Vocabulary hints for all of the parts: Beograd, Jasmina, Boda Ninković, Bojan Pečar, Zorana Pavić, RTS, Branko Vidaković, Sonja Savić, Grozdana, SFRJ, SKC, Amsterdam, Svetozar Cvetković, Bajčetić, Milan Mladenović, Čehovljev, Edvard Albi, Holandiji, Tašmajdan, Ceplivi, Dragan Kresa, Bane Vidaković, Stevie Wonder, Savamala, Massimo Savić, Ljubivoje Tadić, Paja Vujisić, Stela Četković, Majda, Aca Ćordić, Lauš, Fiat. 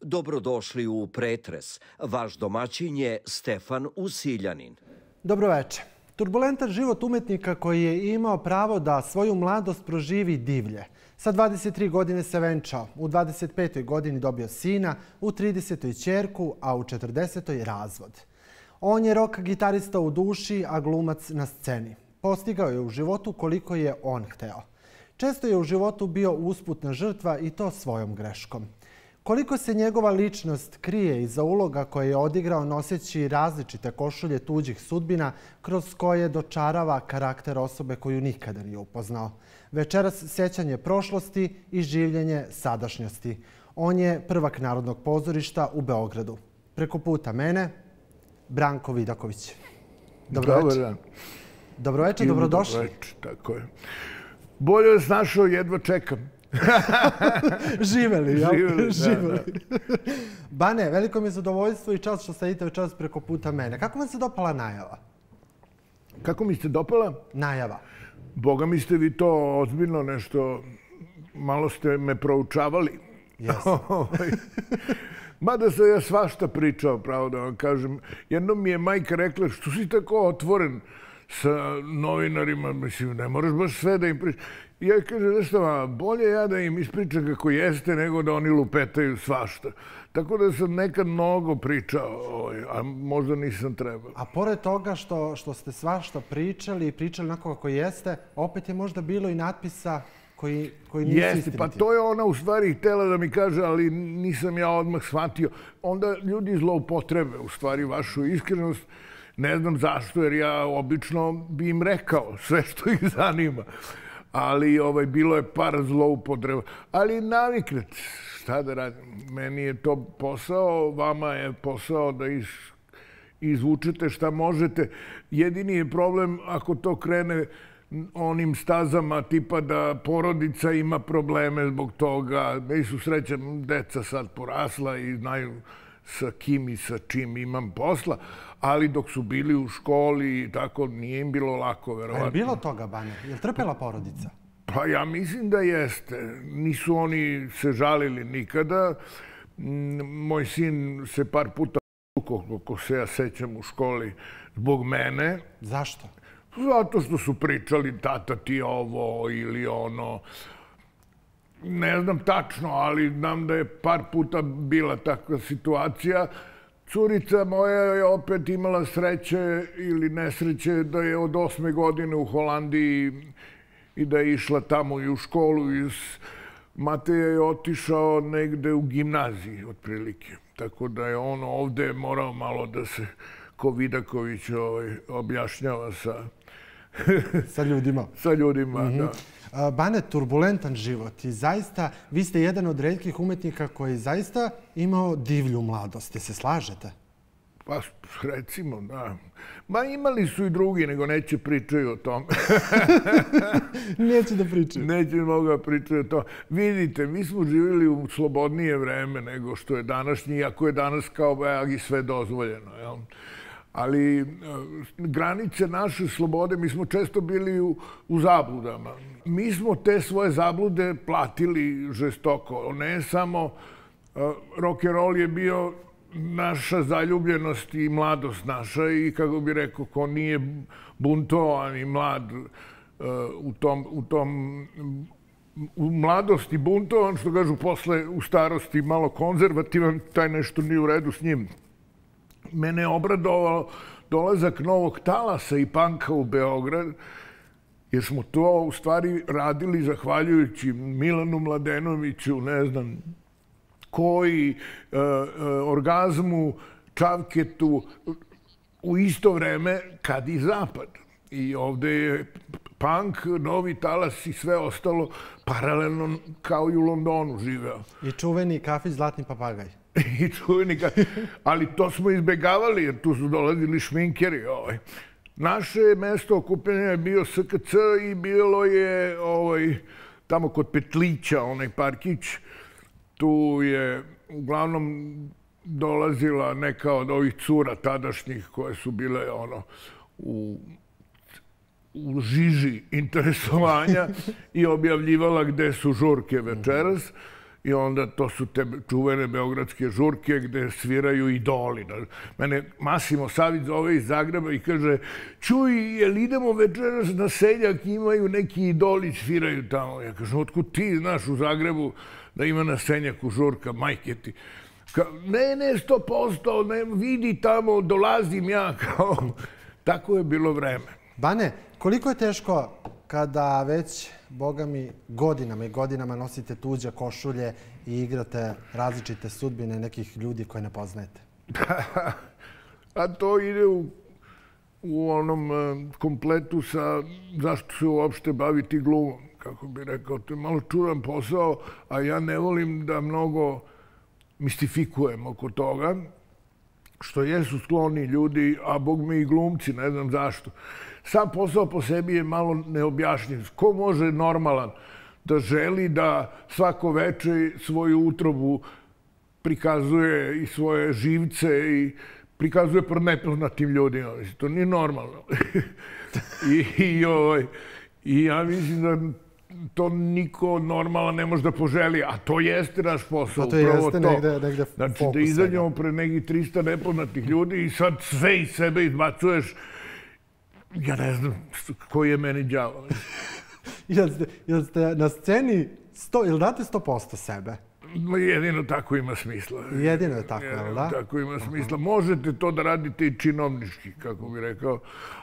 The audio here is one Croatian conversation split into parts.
Dobrodošli u pretres. Vaš domaćin je Stefan Usiljanin. Dobroveče. Turbulentan život umetnika koji je imao pravo da svoju mladost proživi divlje. Sa 23 godine se venčao, u 25. godini dobio sina, u 30. ćerku, a u 40. razvod. On je rock gitarista u duši, a glumac na sceni. Postigao je u životu koliko je on hteo. Često je u životu bio usputna žrtva i to svojom greškom. Koliko se njegova ličnost krije iza uloga koje je odigrao noseći različite košulje tuđih sudbina kroz koje dočarava karakter osobe koju nikada nije upoznao. Večeras sjećanje prošlosti i življenje sadašnjosti. On je prvak Narodnog pozorišta u Beogradu. Preko puta mene, Branko Vidaković. Dobroveče. Dobroveče, dobrodošli. Dobroveče, tako je. Bolje vas našao, jedva čekam. Živeli, ja? Živeli. Bane, veliko mi je zadovoljstvo i čast što sedite večeras preko puta mene. Kako vam se dopala najava? Kako mi ste dopala? Najava. Boga mi ste vi to ozbiljno nešto, malo ste me proučavali. Jasno. Mada sam ja svašta pričao, pravo da vam kažem. Jednom mi je majka rekla, što si tako otvoren sa novinarima, mislim, ne moraš baš sve da im pričaš. I ja kažem, nešto, bolje ja da im ispričam kako jeste nego da oni lupetaju svašta. Tako da sam nekad mnogo pričao, a možda nisam trebao. A pored toga što ste svašta pričali i pričali onako kako jeste, opet je možda bilo i natpisa koji nisu istiniti. Pa to je ona u stvari htjela da mi kaže, ali nisam ja odmah shvatio. Onda ljudi zloupotrebe u stvari vašu iskrenost. Ne znam zašto, jer ja obično bi im rekao sve što ih zanima. Ali bilo je par zloupotreba. Ali naviknete, šta da radim. Meni je to posao, vama je posao da izvučete šta možete. Jedini je problem ako to krene onim stazama tipa da porodica ima probleme zbog toga. Meni su srećem deca sad porasla i znaju sa kim i sa čim imam posla, ali dok su bili u školi i tako, nije im bilo lako, verovatno. Je bilo toga, Bane? Je li trpela porodica? Pa ja mislim da jeste. Nisu oni se žalili nikada. Moj sin se par puta koliko se ja sećam u školi zbog mene. Zašto? Zato što su pričali tata ti ovo ili ono. Ne znam tačno, ali znam da je par puta bila takva situacija. Curica moja je opet imala sreće ili nesreće da je od 8. godine u Holandiji i da je išla tamo i u školu. Mateja je otišao negde u gimnaziji, otprilike. Tako da je on ovde morao malo da se, ko Vidaković objašnjava sa ljudima. Sa ljudima, da. Bane, turbulentan život i zaista vi ste jedan od retkih umetnika koji zaista imao divlju mladost. Jel se slažete? Pa, recimo, da. Ma imali su i drugi, nego neće pričaju o tome. Neće da pričaju. Neće mogu da pričaju o tome. Vidite, mi smo živjeli u slobodnije vreme nego što je današnji, iako je danas kao bajagi sve dozvoljeno, jel? Ali granice naše slobode, mi smo često bili u zabludama. Mi smo te svoje zablude platili žestoko. Ne samo rock'n'roll je bio naša zaljubljenost i mladost naša i, kako bi rekao, ko nije buntovan i mlad u mladosti buntovan, što kažu posle u starosti malo konzervativan, taj nešto nije u redu s njim. Mene je obradovalo dolazak novog talasa i panka u Beograd, jer smo to u stvari radili zahvaljujući Milanu Mladenoviću, ne znam koji, Orgazmu, Čavketu, u isto vreme kad i zapad. I ovde je punk, novi talas i sve ostalo paralelno kao i u Londonu živeo. I čuveni kafić Zlatni papagaj. I čuveni kafić. Ali to smo izbegavali jer tu su dolazili šminkeri. Naše mesto okupljanja je bio SKC i bilo je tamo kod Petlića, onaj Parkić. Tu je uglavnom dolazila neka od ovih cura tadašnjih koje su bile u žiži interesovanja i objavljivala gde su žurke večeras. I onda to su te čuvene beogradske žurke gde sviraju idoli. Mene Massimo Savić zove iz Zagreba i kaže čuj, jel idemo večeras na Senjak, imaju neki idoli, sviraju tamo. Ja kažem, otkud ti znaš u Zagrebu da ima na Senjaku žurka, majke ti? Ne, 100%, vidi tamo, dolazim ja. Tako je bilo vreme. Bane, koliko je teško kada već, boga mi, godinama i godinama nosite tuđe košulje i igrate različite sudbine nekih ljudi koje ne poznajete? A to ide u onom kompletu sa zašto se uopšte baviti glumom, kako bi rekao. To je malo čudan posao, a ja ne volim da mnogo mistifikujem oko toga, što jesu skloni ljudi, a bog mi i glumci, ne znam zašto. Sam posao po sebi je malo neobjašnjiv. Ko može normalan da želi da svako veče svoju utrobu prikazuje i svoje živce i prikazuje pred nepoznatim ljudima? To nije normalno. I ja mislim da to niko normalno ne može da poželi, a to jeste naš posao. A to jeste negde fokus. Znači da izađemo pred nekih 300 nepoznatih ljudi i sad sve iz sebe izbacuješ. Ja ne znam koji je meni đavo. Jel ste na sceni, jel date 100% sebe? Jedino tako ima smisla. Jedino je tako, jel da? Tako ima smisla. Možete to da radite i činovnički, kako bih rekao,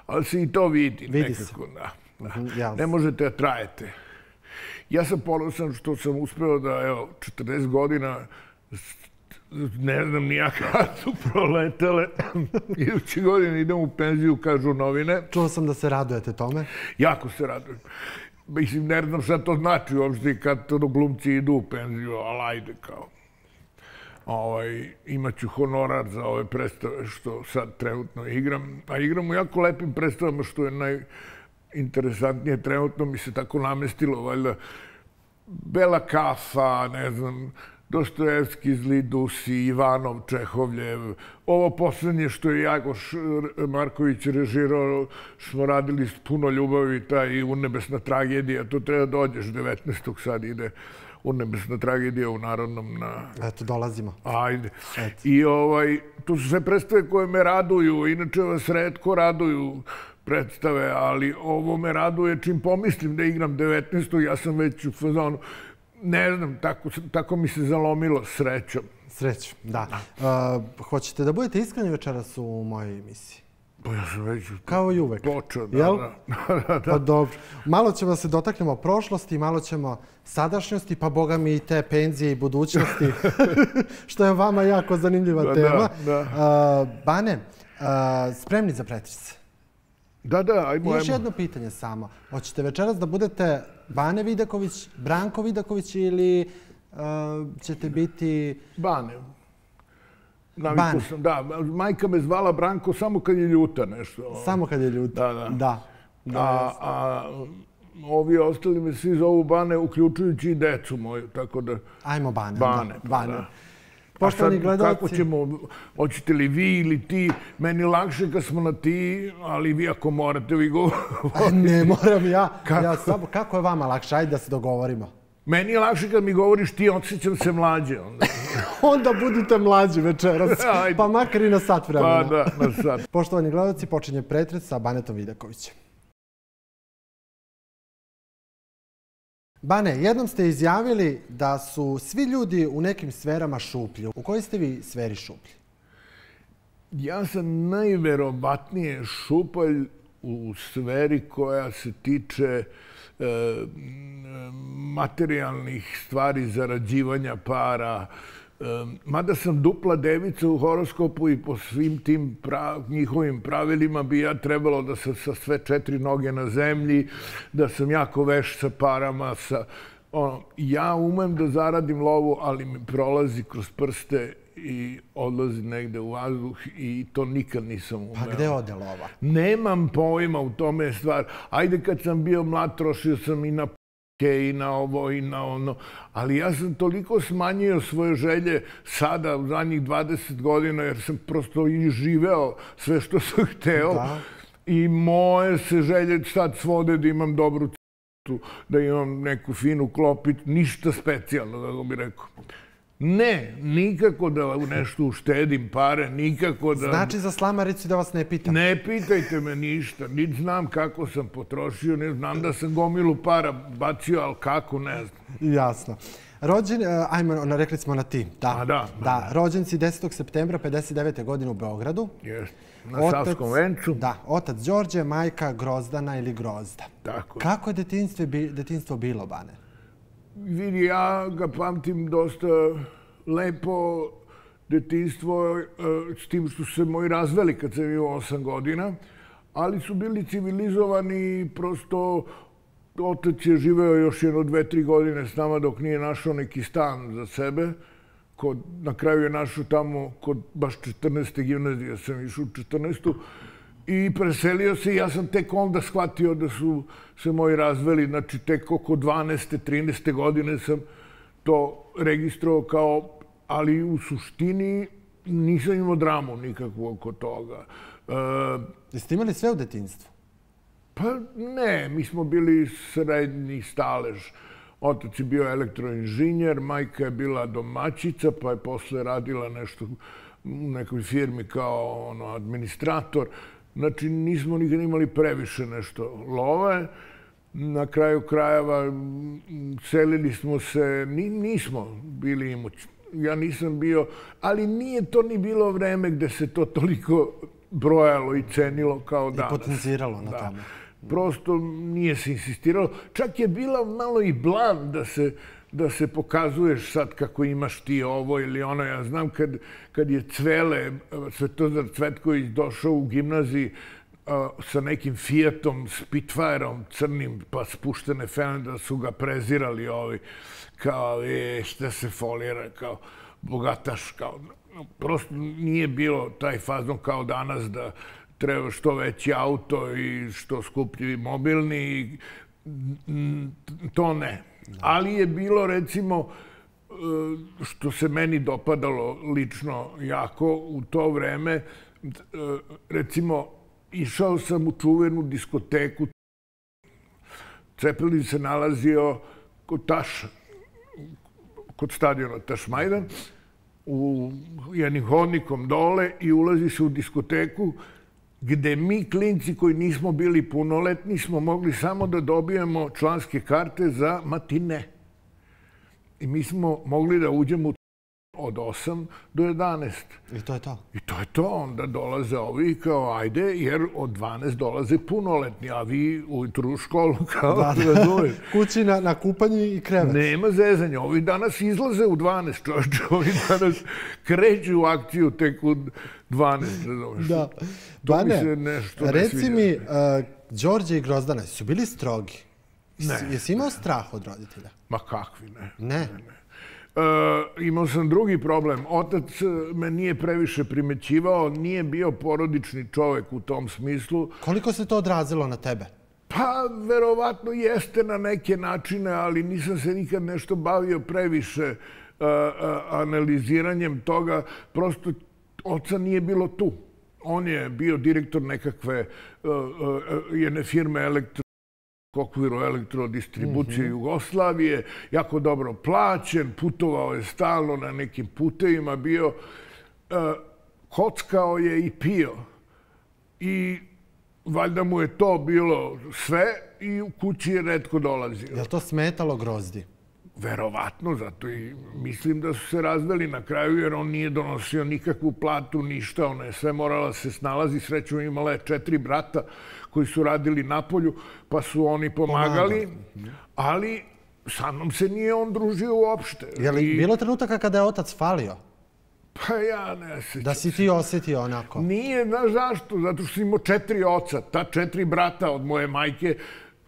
ali se i to vidi nekako. Ne možete da trajete. Ja sam ponosan što sam uspeo da, evo, 40 godina, ne znam ni ja kada su proletele. Iduće godine idem u penziju, kažu novine. Čuo sam da se radujete tome. Jako se radujem. Mislim, ne znam šta to znači uopšte kad glumci idu u penziju, ali ajde kao. Imaću honorar za ove predstave što sad trenutno igram. A igram u jako lepim predstavama što je najinteresantnije. Trenutno mi se tako namestilo, valjda, Bela kafa, ne znam, Dostojevski, Zli Dusi, Ivanov, Čehovljev. Ovo poslednje što je Jagoš Marković režirao, smo radili s puno ljubavi, taj Unebesna tragedija. To treba dođeš, 19. sad ide Unebesna tragedija u Narodnom. Eto, dolazimo. Ajde. I tu su sve predstave koje me raduju. Inače vas retko raduju predstave, ali ovo me raduje čim pomislim da igram 19. Ja sam već u fazonu. Ne znam, tako mi se zalomilo srećom. Srećom, da. Hoćete da budete iskreni večeras u mojoj emisiji? Pa ja sam već kao i uvek. Počeo, da. Pa dobro. Malo ćemo da se dotaknemo prošlosti, malo ćemo sadašnjosti, pa boga mi i te penzije i budućnosti, što je vama jako zanimljiva tema. Bane, spremni za pretres? Da, ajmo. I još jedno pitanje samo. Hoćete večeras da budete Bane Vidaković, Branko Vidaković ili ćete biti... Bane. Bane. Da, majka me zvala Branko samo kad je ljuta nešto. Samo kad je ljuta. Da. A ovi ostali me svi zovu Bane, uključujući i decu moju, tako da... Ajmo Bane. Bane. A sad kako ćemo, hoćete li vi ili ti, meni lakše kad smo na ti, ali vi ako morate, vi govorite. Ne moram ja. Kako je vama lakše? Ajde da se dogovorimo. Meni je lakše kad mi govoriš ti, osjećam se mlađe. Onda budite mlađi večeras, pa makar i na sat vremena. Pa da, na sat. Poštovani gledalci, počinje pretres sa Banetom Vidakovićem. Bane, jednom ste izjavili da su svi ljudi u nekim sferama šuplji. U kojoj ste vi sferi šuplji? Ja sam najverovatnije šupalj u sferi koja se tiče materijalnih stvari, zarađivanja para. Mada sam dupla devica u horoskopu i po svim tim njihovim pravilima bi ja trebalo da sam sa sve 4 noge na zemlji, da sam jako veš sa parama. Ja umem da zaradim lovu, ali mi prolazi kroz prste i odlazi negde u vazduh i to nikad nisam umeo. Pa gde ode lova? Nemam pojma, u tome je stvar. Ajde, kad sam bio mlad, trošio sam i na i na ovo i na ono. Ali ja sam toliko smanjio svoje želje sada, u zadnjih 20 godina, jer sam prosto i živeo sve što sam hteo. I moje se želje sad svode da imam dobru da imam neku finu klopit, ništa specijalno, kako bih rekao. Ne, nikako da u nešto uštedim pare, nikako da... Znači za slamaricu da vas ne pitam? Ne pitajte me ništa, niti znam kako sam potrošio, ne znam da sam gomilu para bacio, ali kako, ne znam. Jasno. Rođen, ajmo, rekli smo na ti. Da, rođen si 10. septembra 59. godine u Beogradu. Jeste, na Savskom vencu. Da, otac Đorđe, majka Grozdana ili Grozda. Tako. Kako je detinjstvo bilo, Bane? Vidi, ja ga pamtim dosta lepo, detinjstvo, s tim što se moji razveli kad sam imao 8 godina, ali su bili civilizovani, prosto otac je živeo još jedno 2-3 godine s nama dok nije našao neki stan za sebe. Na kraju je našao tamo, kod baš 14. gimnazije sam išao u 14. I preselio se i ja sam tek onda shvatio da su se moji razveli. Znači, tek oko 12. 13. godine sam to registrovao kao... Ali u suštini nisam imao dramu nikakvu oko toga. Jeste imali sve u detinjstvu? Pa ne, mi smo bili srednji stalež. Otac je bio elektroinženjer, majka je bila domaćica, pa je posle radila nešto u nekoj firmi kao administrator. Znači, nismo nikad imali previše nešto love. Na kraju krajeva selili smo se, nismo bili imućni. Ja nisam bio, ali nije to ni bilo vreme gde se to toliko brojalo i cenilo kao danas. I potenciralo na tome. Prosto nije se insistiralo. Čak je bila malo i blam da se pokazuješ sad kako imaš ti ovo ili ono. Ja znam kad je Cvele, Svetozar Cvetković, došao u gimnaziji sa nekim Fiatom, Spitfireom crnim, pa spuštene fene, da su ga prezirali ovi. Kao, šta se folira, kao bogataš, kao... Prosto nije bilo taj fazon kao danas da treba što veći auto i što skuplji mobilni. To ne. Ali je bilo, recimo, što se meni dopadalo lično jako u to vreme, recimo, išao sam u čuvenu diskoteku. Ceplivi se nalazio kod Taša, kod stadiona Tašmajdan, jednim hodnikom dole i ulazi se u diskoteku gde mi, klinci koji nismo bili punoletni, smo mogli samo da dobijemo članske karte za matine. I mi smo mogli da uđemo od 8 do 11. I to je to? I to je to. Onda dolaze ovi kao ajde, jer od 12 dolaze punoletni, a vi ujutru u školu kao... Kući na kupanju i krevet. Nema zezanja. Ovi danas izlaze u 12, čovječe. Ovi danas kreću u akciju tek u 12. Da. Bane, reci mi, Đorđe i Grozdana su bili strogi? Ne. Jesi imao strah od roditelja? Ma kakvi, ne. Ne? Imao sam drugi problem. Otac me nije previše primećivao, nije bio porodični čovek u tom smislu. Koliko se to odrazilo na tebe? Pa, verovatno jeste na neke načine, ali nisam se nikad nešto bavio previše analiziranjem toga. Prosto, oca nije bilo tu. On je bio direktor nekakve jedne firme okviru elektrodistribucije Jugoslavije, jako dobro plaćen, putovao je stalno na nekim putevima, bio, kockao je i pio. I valjda mu je to bilo sve i u kući je retko dolazio. Je li to smetalo Grozdi? Verovatno, zato i mislim da su se razveli na kraju, jer on nije donosio nikakvu platu, ništa. Ona je sve morala se snalazi. Srećom, imala je 4 brata koji su radili na polju, pa su oni pomagali. Ali sa mnom se nije on družio uopšte. Je li bilo trenutaka kada je otac falio? Pa ja ne osjećam. Da si ti osjetio onako? Nije, znaš zašto? Zato što imao 4 oca, ta 4 brata od moje majke.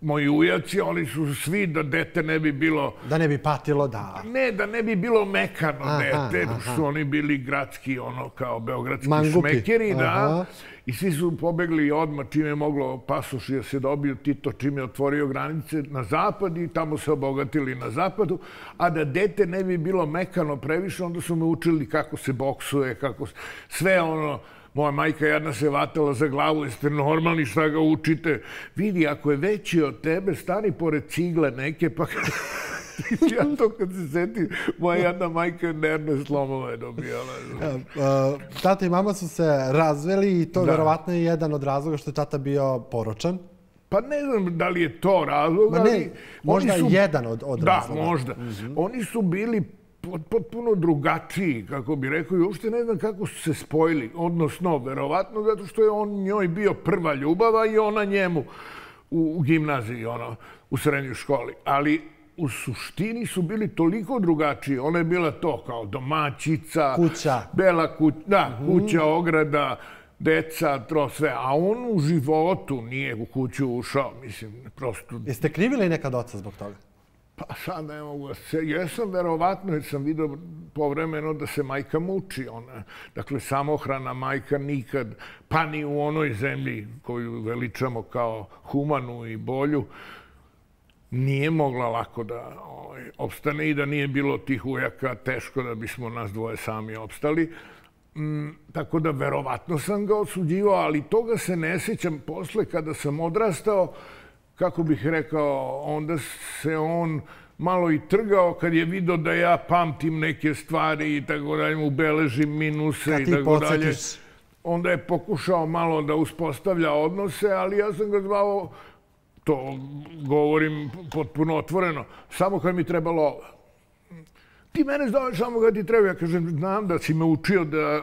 Moji ujaci, oni su svi da dete ne bi bilo... Da ne bi patilo, da. Ne, da ne bi bilo mekano dete. Su oni bili gradski, ono, kao beogradski šmekeri, da. I svi su pobegli odmah čim je moglo pasoš da se dobiju, Tito čim je otvorio granice na zapad i tamo se obogatili na zapadu. A da dete ne bi bilo mekano previše, onda su me učili kako se boksuje, kako... Sve ono... Moja majka jedna se vatala za glavu, jeste normalni, šta ga učite? Vidi, ako je veći od tebe, stani pored cigle neke, pa... Ja to kad se setim, moja jedna majka nervne slomove dobijala. Tata i mama su se razveli i to verovatno je jedan od razloga što je tata bio poročan. Pa ne znam da li je to razlog, ali... Možda je jedan od razloga. Da, možda. Oni su bili potpuno drugačiji, kako bi rekao, i uopšte ne znam kako su se spojili. Odnosno, verovatno, zato što je on njoj bio prva ljubava i ona njemu u gimnaziji, u srednjoj školi. Ali u suštini su bili toliko drugačiji. Ona je bila to kao domaćica, bela kuća, ograda, deca, to sve. A on u životu nije u kuću ušao, mislim, prosto... Jeste krivili nekad oca zbog toga? Pa sad ne mogu da se... Jesam, verovatno, jer sam vidio povremeno da se majka muči. Dakle, samohrana majka nikad, pa ni u onoj zemlji koju veličamo kao humanu i bolju, nije mogla lako da opstane i da nije bilo tih ujaka, teško da bismo nas dvoje sami opstali. Tako da, verovatno sam ga osuđivao, ali toga se ne sjećam. Posle, kada sam odrastao, kako bih rekao, onda se on malo i trgao kad je vidio da ja pamtim neke stvari i tako dalje, ubeležim minuse i tako dalje. Onda je pokušao malo da uspostavlja odnose, ali ja sam ga zvao, to govorim potpuno otvoreno, samo kad mi trebalo ovo. Ti mene zoveš samo kad ti treba. Ja kažem, znam da si me učio da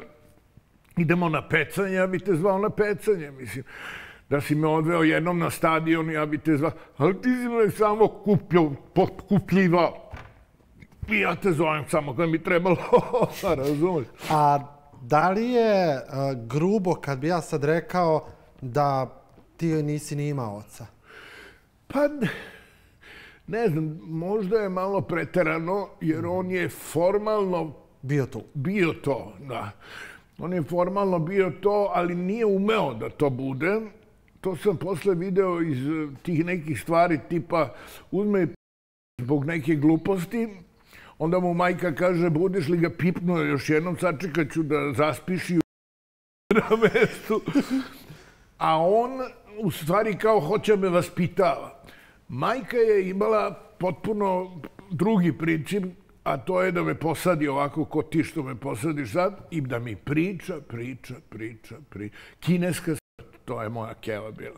idemo na pecanje, ja bi te zvao na pecanje, mislim. Da si me odveo jednom na stadion, ja bi te zvao. Ali ti si me samo potkupljivao. I ja te zovem samo kad mi trebalo ovo, razumiješ? A da li je grubo kad bi ja sad rekao da ti nisi ni imao oca? Pa, ne znam, možda je malo preterano, jer on je formalno... Bio to. Bio to, da. On je formalno bio to, ali nije umeo da to bude. To sam posle video iz tih nekih stvari, tipa uzme zbog neke gluposti, onda mu majka kaže, budeš li ga pipnuo još jednom, sačekat ću da zaspiš i na mestu. A on u stvari kao hoće me vaspitava. Majka je imala potpuno drugi princip, a to je da me posadi ovako ko ti što me posadiš sad i da mi priča. Kineska smrt, to je moja keva bila.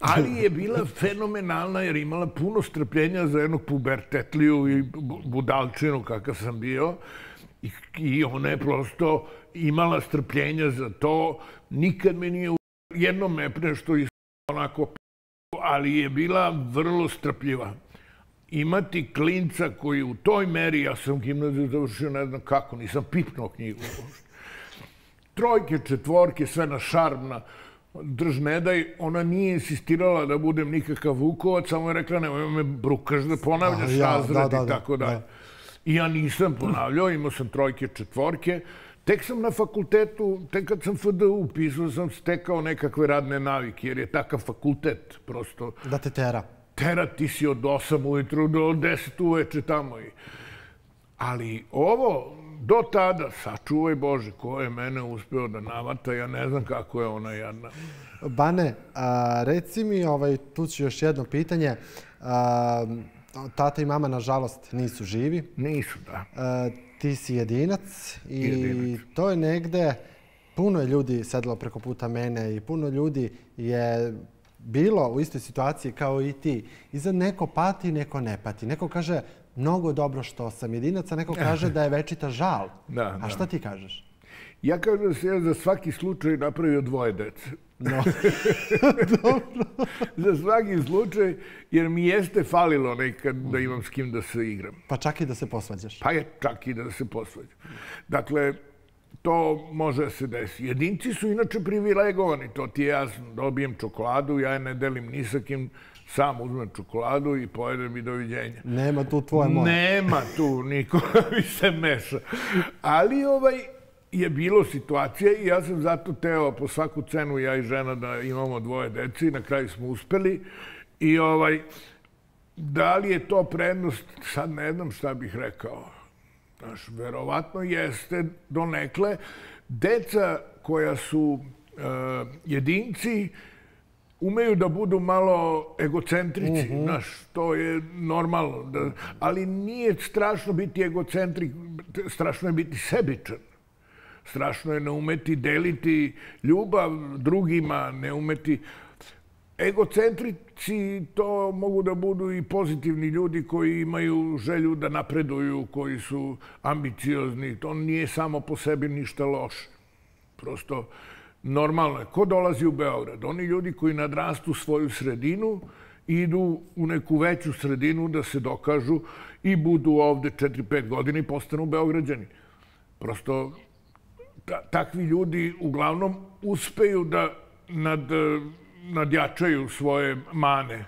Ali je bila fenomenalna jer imala puno strpljenja za jednog pubertetliju i budalčinu kakav sam bio. I ona je prosto imala strpljenja za to. Nikad me nije jednom mepne što je onako ali je bila vrlo strpljiva. Imati klinca koji u toj meri, ja sam gimnaziju završio, ne znam kako, nisam pipnuo knjigu. Trojke, četvorke, sve na šarmna. Drž ne daj, ona nije insistirala da budem nikakav Vukovac, samo je rekla nemoj me brukaš da ponavljaš razred i tako dalje. I ja nisam ponavljao, imao sam trojke, četvorke. Tek sam na fakultetu, tek kad sam FDU upisao, sam stekao nekakve radne navike, jer je takav fakultet prosto... Da te tera. Tera, ti si od 8 ujutru do 10 uveče tamo. Ali ovo, do tada, sačuvaj Bože, ko je mene uspeo da navata, ja ne znam kako je ona jadna. Bane, reci mi, tu ću još jedno pitanje. Tata i mama, nažalost, nisu živi. Nisu, da. Ti si jedinac i to je negde, puno je ljudi sedelo preko puta mene i puno ljudi je bilo u istoj situaciji kao i ti. I sad neko pati, neko ne pati. Neko kaže mnogo dobro što sam jedinac, a neko kaže da je večita žal. A šta ti kažeš? Ja kažem da se ja za svaki slučaj napravio dvoje dece. Za svaki slučaj, jer mi jeste falilo nekad da imam s kim da se igram. Pa čak i da se posvađaš. Pa čak i da se posvađaš. Dakle, to može se desiti. Jedinci su inače privilegovani, to ti je jasno. Dobijem čokoladu, ja je ne delim ni sa kim, sam uzmem čokoladu i pojedem i doviđenja. Nema tu tvoje moje. Nema tu, niko mi se meša. Ali je bilo situacije i ja sam zato teo po svaku cenu, ja i žena, da imamo dvoje dece i na kraju smo uspeli. I da li je to prednost, sad ne znam šta bih rekao. Verovatno jeste donekle. deca koja su jedinci umeju da budu malo egocentrici. To je normalno. Ali nije strašno biti egocentrik, strašno je biti sebičan. Strašno je ne umeti deliti ljubav drugima, ne umeti... Egocentrici to mogu da budu i pozitivni ljudi koji imaju želju da napreduju, koji su ambiciozni. To nije samo po sebi ništa loše. Prosto normalno je. Ko dolazi u Beograd? Oni ljudi koji nadrastu svoju sredinu idu u neku veću sredinu da se dokažu i budu ovde 4-5 godina i postanu Beograđani. Prosto takvi ljudi uglavnom uspeju da nadjačaju svoje mane,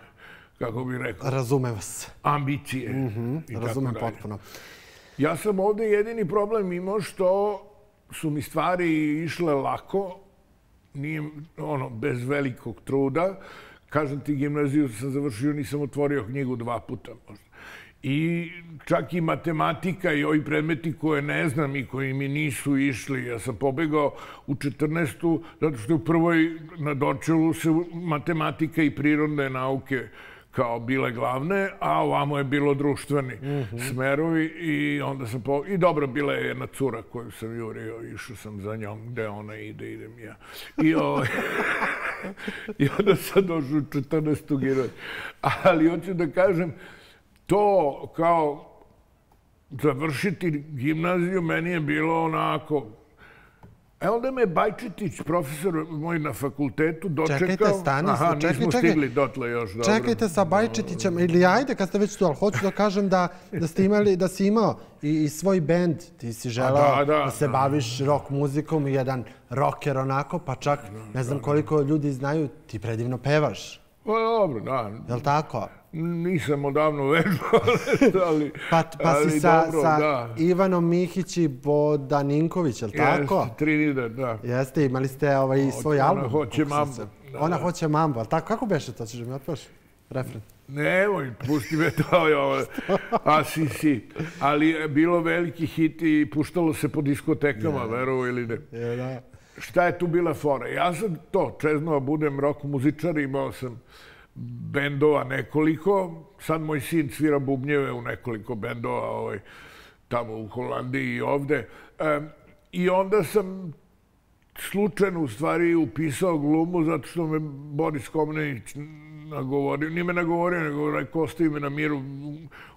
kako bih rekao. Razumem vas. Ambicije. Razumem potpuno. Ja sam ovde jedini problem imao što su mi stvari išle lako, bez velikog truda. Kažem ti, gimnaziju sam završio, nisam otvorio knjigu 2 puta. I čak i matematika i ovi predmeti koje ne znam i koji mi nisu išli. Ja sam pobegao u 14. zato što u prvoj na dočelu se matematika i prirodne nauke kao bile glavne, a ovamo je bilo društveni smerovi. I dobro, bila je jedna cura koju sam jurio, išao sam za njom, gde ona ide, idem ja. I onda sam došao u 14. gimnaziju. Ali hoću da kažem, to kao završiti gimnaziju meni je bilo onako... E onda me Bajčetić, profesor moj na fakultetu, dočekao... Čekajte, Stanislav, nismo stigli dotle još, dobro. Čekajte sa Bajčetićem, ili ajde kad ste već tu, ali hoću da kažem da si imao i svoj bend. Ti si želao da se baviš rock muzikom i jedan rocker onako, pa čak ne znam koliko ljudi znaju, ti predivno pevaš. Dobro, da. Je li tako? Nisam odavno vežbao, ali dobro, da. Pa si sa Ivanom Mihić i Boda Ninković, je li tako? Jeste, Trinidad, da. Jeste, imali ste svoj album. Ona hoće mambu. Ona hoće mambu, ali tako? Kako beše to? Češ da mi otpaš refren? Nemoj, pušti me to. Ali je bilo veliki hit i puštalo se po diskotekama, verovo ili ne. Šta je tu bila fora? Ja sam to, čeznova budem rock muzičar, imao sam bendova nekoliko. Sad moj sin svira bubnjeve u nekoliko bendova tamo u Holandiji i ovde. I onda sam slučajno u stvari upisao glumu zato što me Boris Komnenić nagovorio. Nije me nagovorio, nego rekao, ostavi me na miru,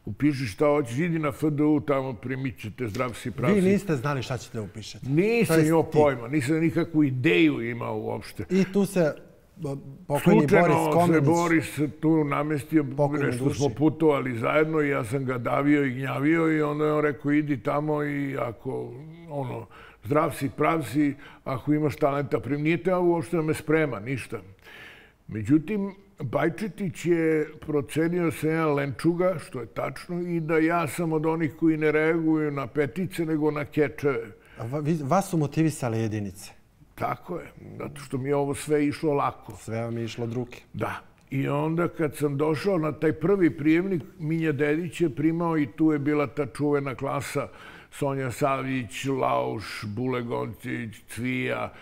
upiši šta hoćeš, idi na FDU, tamo primit ćete, zdrav si, prav si. Vi niste znali šta ćete upišati? Nisam imao pojma, nisam nikakvu ideju imao uopšte. I tu se... Slučajno se Boris tu namestio, nešto smo putovali zajedno i ja sam ga davio i gnjavio i onda je on rekao idi tamo i ako zdrav si, prav si, ako imaš talenta primi. Nije tema uopšte da me sprema, ništa. Međutim, Bajčetić je procenio se jedan lenčuga, što je tačno, i da ja sam od onih koji ne reaguju na petice nego na kečeve. Vas su motivisale jedinice? Tako je, zato što mi je ovo sve išlo lako. Sve vam je išlo od ruke. Da. I onda kad sam došao na taj prvi prijemnik, Minja Dedić je primao i tu je bila ta čuvena klasa Sonja Savić, Lauš, Bulegoncić, Cvija,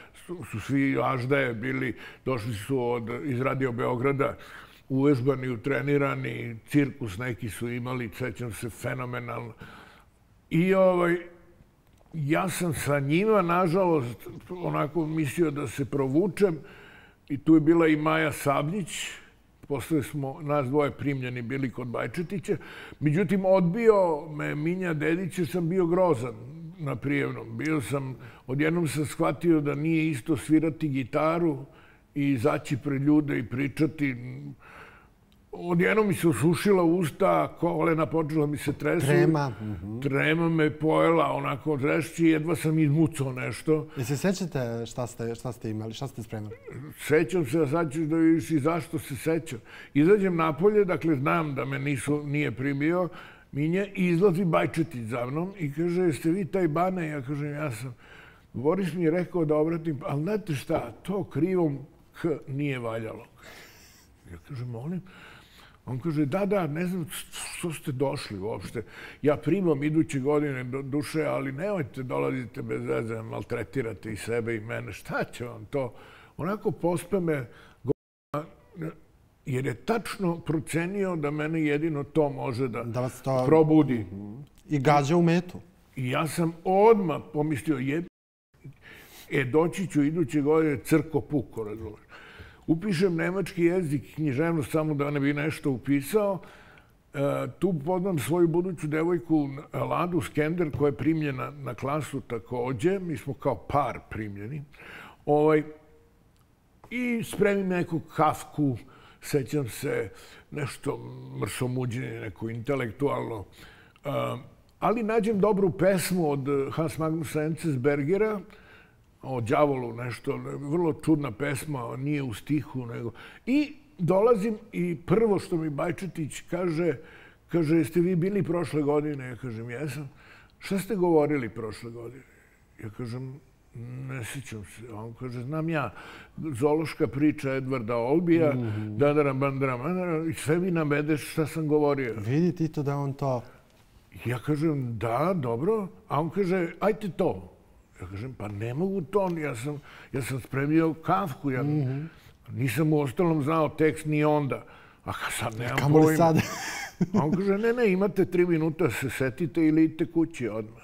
su svi aždaje bili, došli su iz Radio Beograda, uvežbani, utrenirani, cirkus neki su imali, sećam se, fenomenalno. I ja sam sa njima, nažalost, onako mislio da se provučem i tu je bila i Maja Sabljić. Posle smo nas dvoje primljeni bili kod Bajčetića. Međutim, odbio me Minja Dedić jer sam bio grozan na prijemnom. Odjednom sam shvatio da nije isto svirati gitaru i izaći pred ljude i pričati. Odjedno mi se osušila usta, kolena počela mi se tresu. Trema me pojela, onako trešći, jedva sam izmucao nešto. I se sećate šta ste imali, šta ste spremali? Sećam se, a sad ćeš da vidiš i zašto se sećam. Izađem napolje, dakle znam da me nije primio Minja i izlazi Bajčetić za mnom i kaže, jeste vi taj Bane? Ja kažem, ja sam. Boris mi je rekao da obratim, ali znate šta, to krivom K nije valjalo. Ja kažem, molim. On kaže, da, ne znam što ste došli uopšte. Ja primam iduće godine duše, ali nemojte, dolazite bez veze, maltretirate i sebe i mene. Šta će vam to? Onako pospe me govna, jer je tačno procenio da mene jedino to može da probudi. I gađa u metu. I ja sam odmah pomislio, doći ću iduće godine crko puko, razumeš. Upišem nemački jezik, književno, samo da ne bi nešto upisao. Tu podam svoju buduću devojku Ladu Skender, koja je primljena na klasu takođe. Mi smo kao par primljeni. I spremim neku kafku, sećam se nešto mršomuđenje, neko intelektualno. Ali nađem dobru pesmu od Hans Magnusa Enzensbergera, o đavolu nešto, vrlo čudna pesma, nije u stihu. Nego. I dolazim i prvo što mi Bajčetić kaže, jeste vi bili prošle godine? Ja kažem, jesam. Šta ste govorili prošle godine? Ja kažem, ne sjećam se. On kaže, znam ja, zološka priča Edvarda Olbija, i sve mi navedeš šta sam govorio. Vidi ti to da on to... Ja kažem, da, dobro. A on kaže, ajte to. Ja kažem, pa ne mogu to, ja sam spremljao kafku. Nisam u ostalom znao tekst ni onda. A sad nemam pojma. A on kaže, ne, imate 3 minuta, se setite ili idite kući odmah.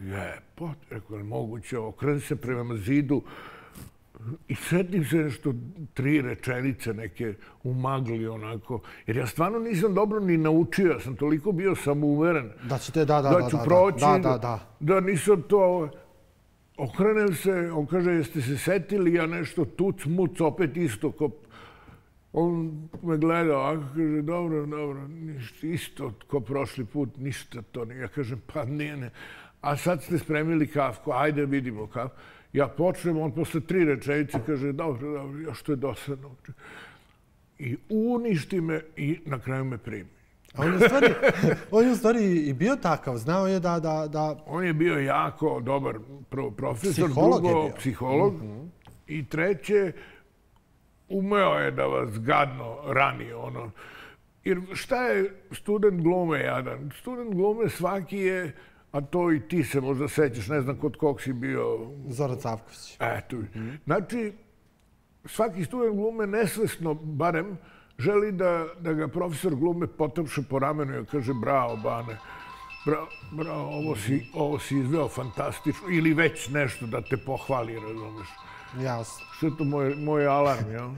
Jepot, rekao je moguće, okrenem se prema zidu i setim se nešto 3 rečenice neke umagli onako. Jer ja stvarno nisam dobro ni naučio, ja sam toliko bio samouveren da ću proći, da nisam to... Okrenem se, on kaže, jeste se setili, ja nešto tuc, muc, opet isto. On me gleda ovako, kaže, dobro, isto ko prošli put, ništa to nije. Ja kažem, pa ne. A sad ste spremili kafku, ajde vidimo kafku. Ja počnem, on posle 3 rečenice kaže, dobro, još to je dosadno. I uništi me i na kraju me primi. On je u stvari i bio takav, znao je da... On je bio jako dobar profesor, drugo psiholog. I treće, umeo je da vas gadno rani. Jer šta je student glume jadan? Student glume svaki je... A to i ti se možda sećaš, ne znam kod kog si bio... Zoran Savković. Eto. Znači, svaki student glume nesvesno, barem, želi da ga profesor glume potapše po ramenu i kaže bravo, Bane, bravo, ovo si izveo fantastično. Ili već nešto da te pohvali, razumeš. Jasno. Što je to moj alarm, jel?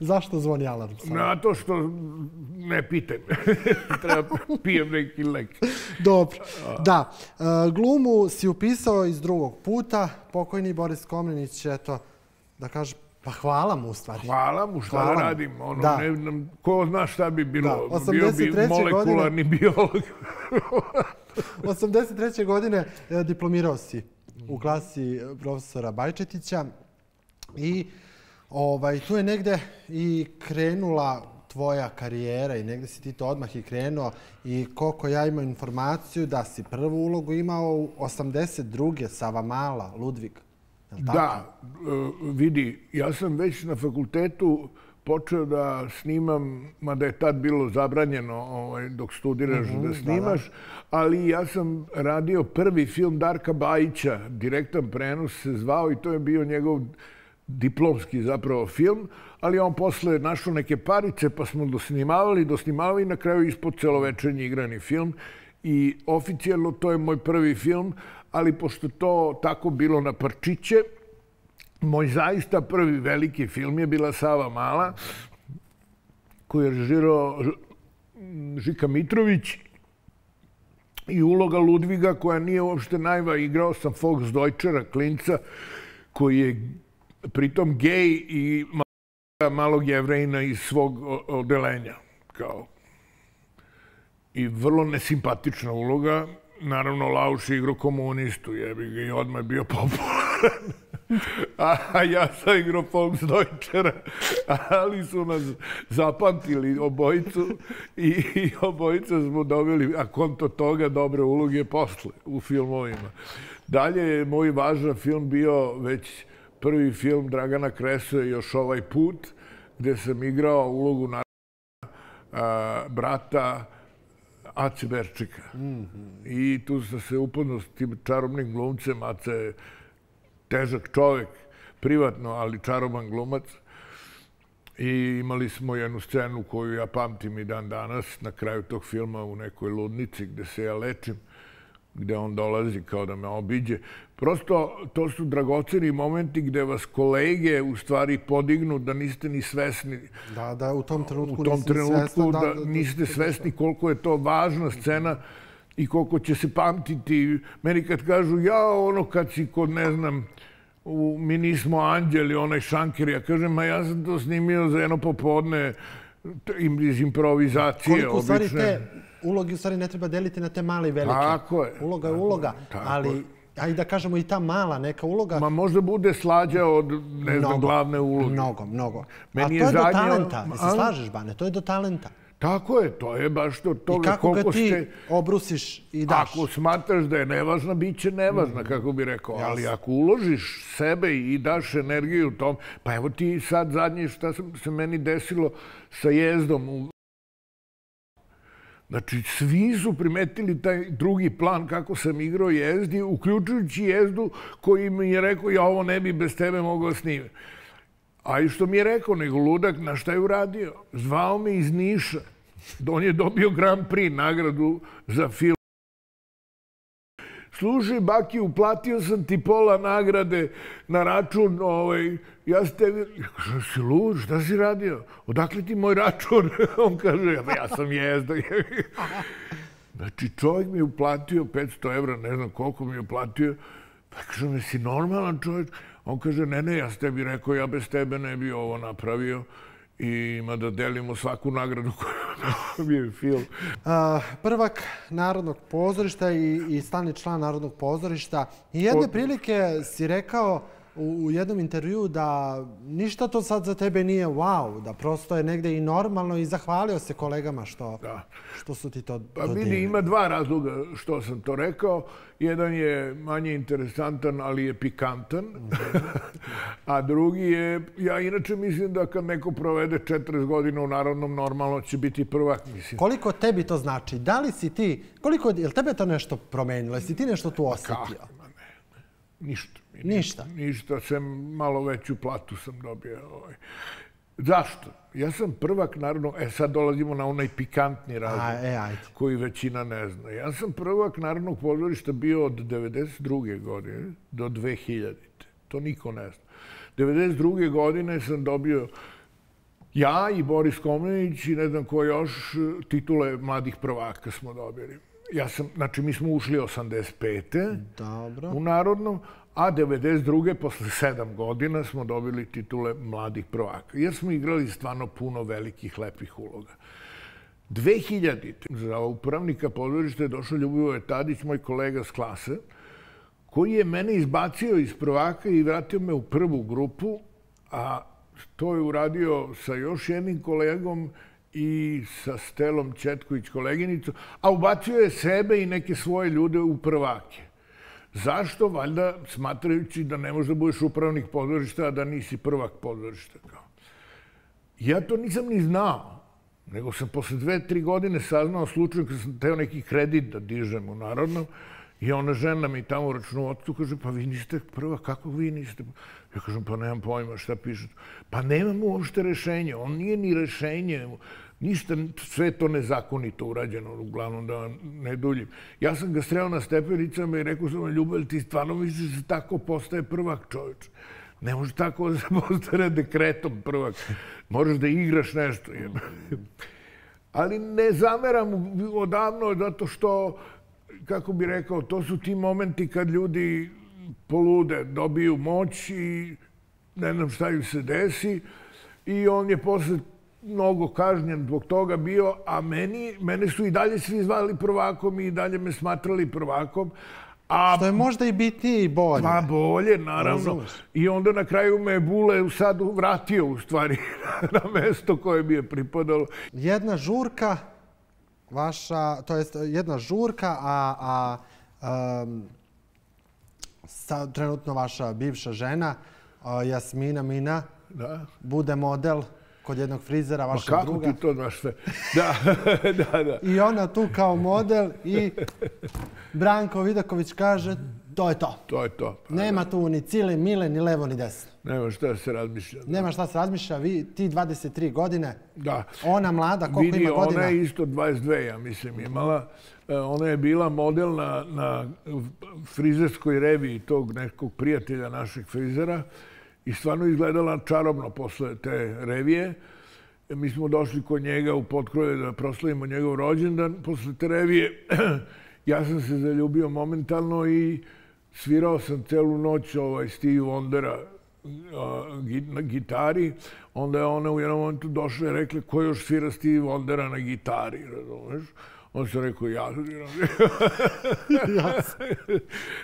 Zašto zvoni alarm? Na to što ne pitem. Treba pijem neki lek. Dobro. Da. Glumu si upisao iz drugog puta. Pokojni Boris Komnenić, eto, da kaže, pa hvala mu u stvari. Hvala mu, šta da radim. Ko zna šta bi bilo. Bio bi molekularni biolog. 83. godine diplomirao si u klasi profesora Bajčetića i tu je negde i krenula tvoja karijera i negde si ti to odmah i krenuo i koliko ja imam informaciju da si prvu ulogu imao u 82. Savamala, Ludvig. Da, vidi, ja sam već na fakultetu počeo da snimam, mada je tad bilo zabranjeno dok studiraš da snimaš, ali ja sam radio prvi film Darka Bajića, direktan prenos se zvao i to je bio njegov diplomski zapravo film, ali on posle našao neke parice pa smo dosnimavali i na kraju ispod celovečernji igrani film. I oficijalno to je moj prvi film, ali pošto to tako bilo na parčiće, moj zaista prvi veliki film je bila Sava Mala, koju je režirao Žika Mitrović i uloga Ludviga koja nije uopšte naiva. Igrao sam Volksdeutschera, klinca, koji je pritom gej i malog Jevrejna iz svog odelenja. I vrlo nesimpatična uloga. Naravno, Lauš je igrao komunistu, jebi ga, i odmah je bio popularan. A ja sam igrao Volksdeutschera, ali su nas zapamtili obojicu i obojica smo dobili, a konto toga, dobre uloge posle u filmovima. Dalje je moj važan film bio već prvi film Dragana Kresa je Još ovaj put, gde sam igrao ulogu brata Aci Berčika. I tu sam se upoznao s tim čarobnim glumcem. Aca je težak čovjek, privatno, ali čaroban glumac. I imali smo jednu scenu koju ja pamtim i dan danas, na kraju tog filma u nekoj ludnici gde se ja lečim, gde on dolazi kao da me obiđe. Prosto to su dragoceni momenti gde vas kolege u stvari podignu da niste ni svesni. Da, da, u tom trenutku niste svesni koliko je to važna scena i koliko će se pamtiti. Meni kad kažu, ja ono kad si kod, ne znam, mi nismo anđeli, onaj Šanker, ja kažem, ma ja sam to snimio za jedno popodne iz improvizacije. Koliko u stvari te uloge u stvari ne treba deliti na te male i velike. Tako je. Uloga je uloga, ali ajde da kažemo i ta mala neka uloga. Ma možda bude slađa od, ne znam, glavne uloge. Mnogo, mnogo. A to je do talenta. Jel se slažeš, Bane? To je do talenta. Tako je, to je baš to. I kako ga ti obrusiš i daš? Ako smatraš da je nevažna, bit će nevažna, kako bi rekao. Ali ako uložiš sebe i daš energiju tom... Pa evo ti sad zadnje šta se meni desilo sa Jezdom. Znači, svi su primetili taj drugi plan kako sam igrao Jezdi, uključujući Jezdu koji mi je rekao ja ovo ne bi bez tebe mogao snimiti. A i što mi je rekao, nego ludak, na šta je uradio? Zvao me iz Niša. On je dobio Grand Prix nagradu za film. Slušaj, baki, uplatio sam ti pola nagrade na račun. Ja si tebi... Šta si lud? Šta si radio? Odakle ti moj račun? On kaže, ja sam Jezda. Znači, čovjek mi je uplatio 500 €, ne znam koliko mi je uplatio. Pa kažem, jesi normalan čovjek? On kaže, ne, ja sam tebi rekao, ja bez tebe ne bi ovo napravio. I ima da delimo svaku nagradu koju mi je film. Prvak Narodnog pozorišta i stalni član Narodnog pozorišta. I jedne prilike si rekao u jednom intervju da ništa to sad za tebe nije wow, da prosto je negde i normalno i zahvalio se kolegama što su ti to dodelili. Vidi, ima dva razloga što sam to rekao. Jedan je manje interesantan, ali je pikantan. A drugi je, ja inače mislim da kad neko provede 40 godina u Narodnom, normalno će biti prvak. Koliko tebi to znači? Da li si ti, je li tebe to nešto promenilo? Je li ti nešto tu osetio? Ništa. Ništa? Ništa, sem malo veću platu sam dobio. Zašto? Ja sam prvak Narodnog... sad dolazimo na onaj pikantni razlog koji većina ne zna. Ja sam prvak Narodnog pozorišta bio od 1992. godine do 2000. To niko ne zna. 1992. godine sam dobio ja i Boris Komljenić i ne znam ko još titule mladih prvaka smo dobili. Znači, mi smo ušli 1985. u Narodnom, a 1992. posle 7 godina smo dobili titule mladih prvaka. Jer smo igrali stvarno puno velikih, lepih uloga. 2000. za upravnika pozorišta je došao Ljubivoje Tadić, moj kolega s klase, koji je mene izbacio iz prvaka i vratio me u prvu grupu, a to je uradio sa još jednim kolegom i sa Stelom Četković, koleginicom, a ubacio je sebe i neke svoje ljude u prvake. Zašto? Valjda smatrajući da ne možeš da budeš upravnik pozorišta, a da nisi prvak pozorišta. Ja to nisam ni znao, nego sam posle 2-3 godine saznao slučajno kad sam teo neki kredit da dižem u Narodnom i ona žena mi tamo u računovodstvu kaže, pa vi niste prvak, kako vi niste? Ja kažem, pa nemam pojma šta pišete. Pa nemam uopšte rešenje, on nije ni rešenje. Ništa, sve to nezakonito urađeno, uglavnom da vam ne duljim. Ja sam ga sreo na stepenicama i rekao sam, Ljubelj, ti stvarno misliš da tako postaje prvak, čovječ. Ne može tako da se postane dekretom prvak. Moraš da igraš nešto. Ali ne zameram odavno zato što, kako bih rekao, to su ti momenti kad ljudi polude, dobiju moć i ne znam šta im se desi. I on je posle mnogo kažnjen zbog toga bio, a mene su i dalje svi zvali prvakom i dalje me smatrali prvakom. Što je možda i bitnije i bolje. Pa bolje, naravno. I onda na kraju me je Bule sad vratio u stvari na mesto koje mi je pripadalo. Jedna žurka, vaša, to jest jedna žurka, a trenutno vaša bivša žena, Jasmina Mina, bude model kod jednog frizera, vaša druga. Kako ti to znaš sve? I ona tu kao model i Branko Vidaković kaže to je to. To je to. Nema tu ni cile, mile, ni levo, ni desno. Nema šta se razmišlja. Nema šta se razmišlja. Vi, ti 23 godine, ona mlada, koliko ima godina? Ona je isto 22, ja mislim, imala. Ona je bila model na frizerskoj reviji tog nekog prijatelja našeg frizera i stvarno izgledala čarobno posle te revije. Mi smo došli kod njega u Potkrolje da proslavimo njegov rođendan. Posle te revije ja sam se zaljubio momentalno i svirao sam celu noć Stevie Wondera na gitari. Onda je ona u jednom momentu došla i rekla ko još svira Stevie Wondera na gitari, razumeš? On se rekao, ja sviram.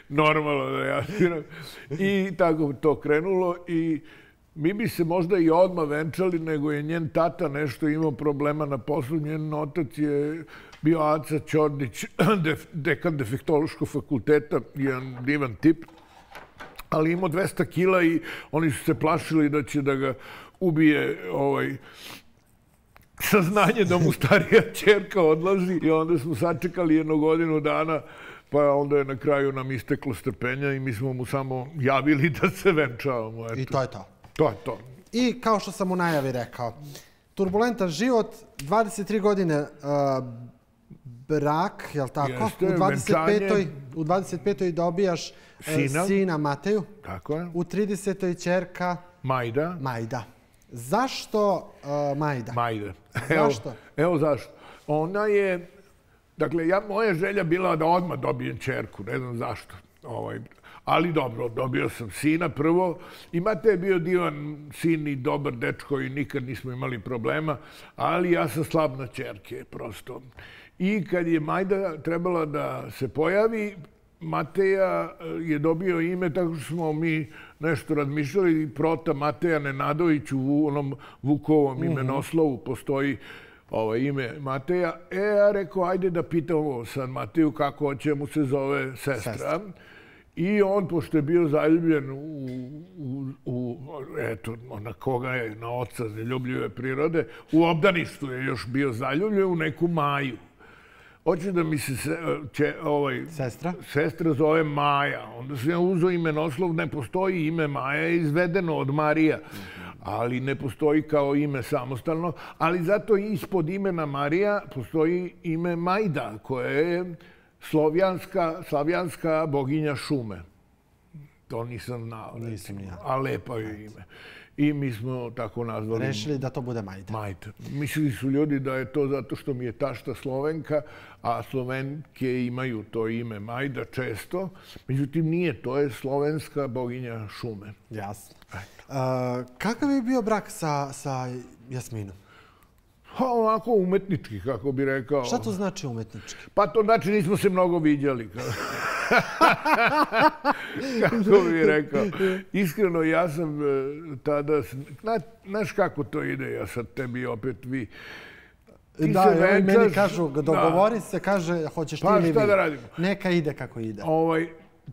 Normalno da ja sviram. I tako to krenulo. I mi bi se možda i odmah venčali, nego je njen tata nešto imao problema na poslu. Njen otac je bio Aca Ćordić, dekan defektološkog fakulteta, jedan divan tip. Ali imao 200 kila i oni su se plašili da će da ga ubije saznanje da mu starija ćerka odlazi. I onda smo sačekali jednu godinu dana, pa onda je na kraju nam isteklo strpljenja i mi smo mu samo javili da se venčavamo. I to je to. To je to. I kao što sam u najavi rekao, turbulentan život, 23 godine brak, je li tako? U 25. dobijaš sina Mateju. Tako je. U 30. ćerka Majda. Zašto Majda? Majda. Zašto? Evo zašto. Ona je... Dakle, moja želja bila da odmah dobijem ćerku. Ne znam zašto. Ali dobro, dobio sam sina prvo. I Mateja je bio divan sin i dobar dečko i nikad nismo imali problema. Ali ja sam slab na ćerke, prosto. I kad je Majda trebala da se pojavi, Mateja je dobio ime tako što smo mi nešto razmišljali. Prota Mateja Nenadović u onom Vukovom imenoslovu postoji ime Mateja. Ja rekao, ajde da pitamo sad Mateju kako hoće mu se zove sestra. I on, pošto je bio zaljubljen na koga je, na oca zaljubljive prirode, u obdaništu je još bio zaljubljen u neku Maju. Hoće da mi se sestra zove Maja. Onda sam ja uzeo imenoslov, ne postoji ime Maja, je izvedeno od Marija. Ali ne postoji kao ime samostalno. Ali zato ispod imena Marija postoji ime Majda, koja je slavijanska boginja šume. To nisam znao, a lepo je ime. I mi smo tako nazvali... Rešili da to bude Majda. Majda. Mislili su ljudi da je to zato što mi je tašta Slovenka, a Slovenke imaju to ime Majda često. Međutim, nije. To je slovenska boginja šume. Jasno. Kakav je bio brak sa Jasminom? Onako umetnički, kako bi rekao. Šta to znači umetnički? Pa to znači nismo se mnogo viđali. Kako bi rekao. Iskreno, ja sam tada... Znaš kako to ide, ja sad tebi opet vi... Da, i meni kažu, dogovori se, kaže, hoćeš ti ili vi. Pa šta da radimo? Neka ide kako ide.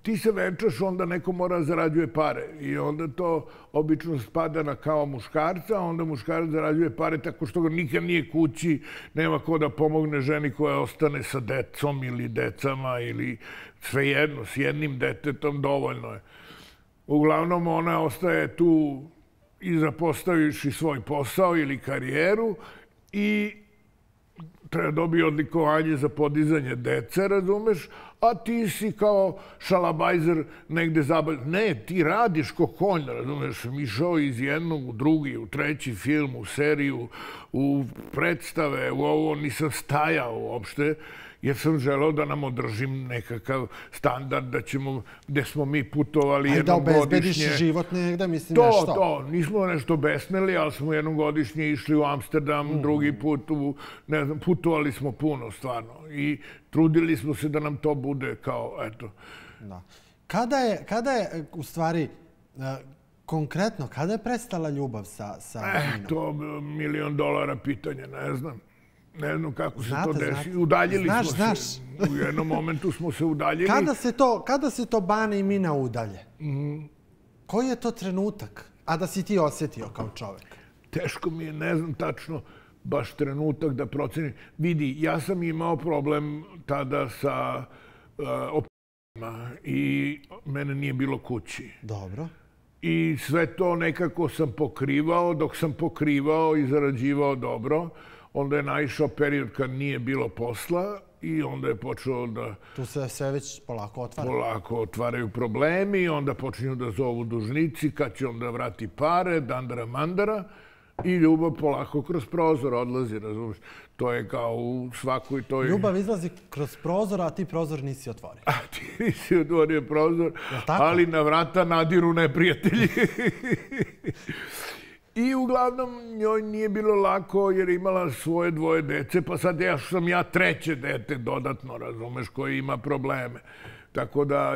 Ti se venčaš, onda neko mora da zarađuje pare. I onda to obično spada na kao muškarca, onda muškarac zarađuje pare tako što ga nikad nije kući, nema ko da pomogne ženi koja ostane sa decom ili decama ili svejedno, s jednim detetom dovoljno je. Uglavnom, ona ostaje tu i zapostavivši svoj posao ili karijeru i treba dobiti odlikovanje za podizanje dece, razumeš? A ti si kao šalabajzer negde zabavljen. Ne, ti radiš ko konj, razumeš? Išao iz jednog u drugi, u treći film, u seriju, u predstave, u ovo nisam stajao uopšte, jer sam želao da nam održim nekakav standard gde smo mi putovali jednogodišnje. Da obezbediš život negde, mislim nešto. To. Nismo nešto besneli, ali smo jednogodišnje išli u Amsterdam, drugi put, ne znam, putovali smo puno stvarno i trudili smo se da nam to bude kao, eto. Kada je, u stvari, konkretno, kada je prestala ljubav sa Jasminom? To $1.000.000 pitanje, ne znam. Ne znam kako se to desi. Udaljili smo se. U jednom momentu smo se udaljili. Kada se to Bane i Mina udalje? Koji je to trenutak? A da si ti osjetio kao čovek? teško mi je, ne znam tačno, baš trenutak da procenim. Vidi, ja sam imao problem tada sa opcijima i mene nije bilo kući. Dobro. I sve to nekako sam pokrivao, dok sam pokrivao i zarađivao dobro. Onda je naišao period kad nije bilo posla i onda je počelo da... Tu se sve već polako otvaraju. Polako otvaraju problemi, onda počinju da zovu dužnici, kad će onda vrati pare, dandara mandara. I ljubav polako kroz prozor odlazi, razumiješ? To je kao u svakoj toj... Ljubav izlazi kroz prozor, a ti prozor nisi otvorio. A ti nisi otvorio prozor, ali na vrata nadiru neprijatelji. I uglavnom njoj nije bilo lako jer je imala svoje dvoje dece, pa sad ja sam treće dete dodatno, razumeš, koji ima probleme. Tako da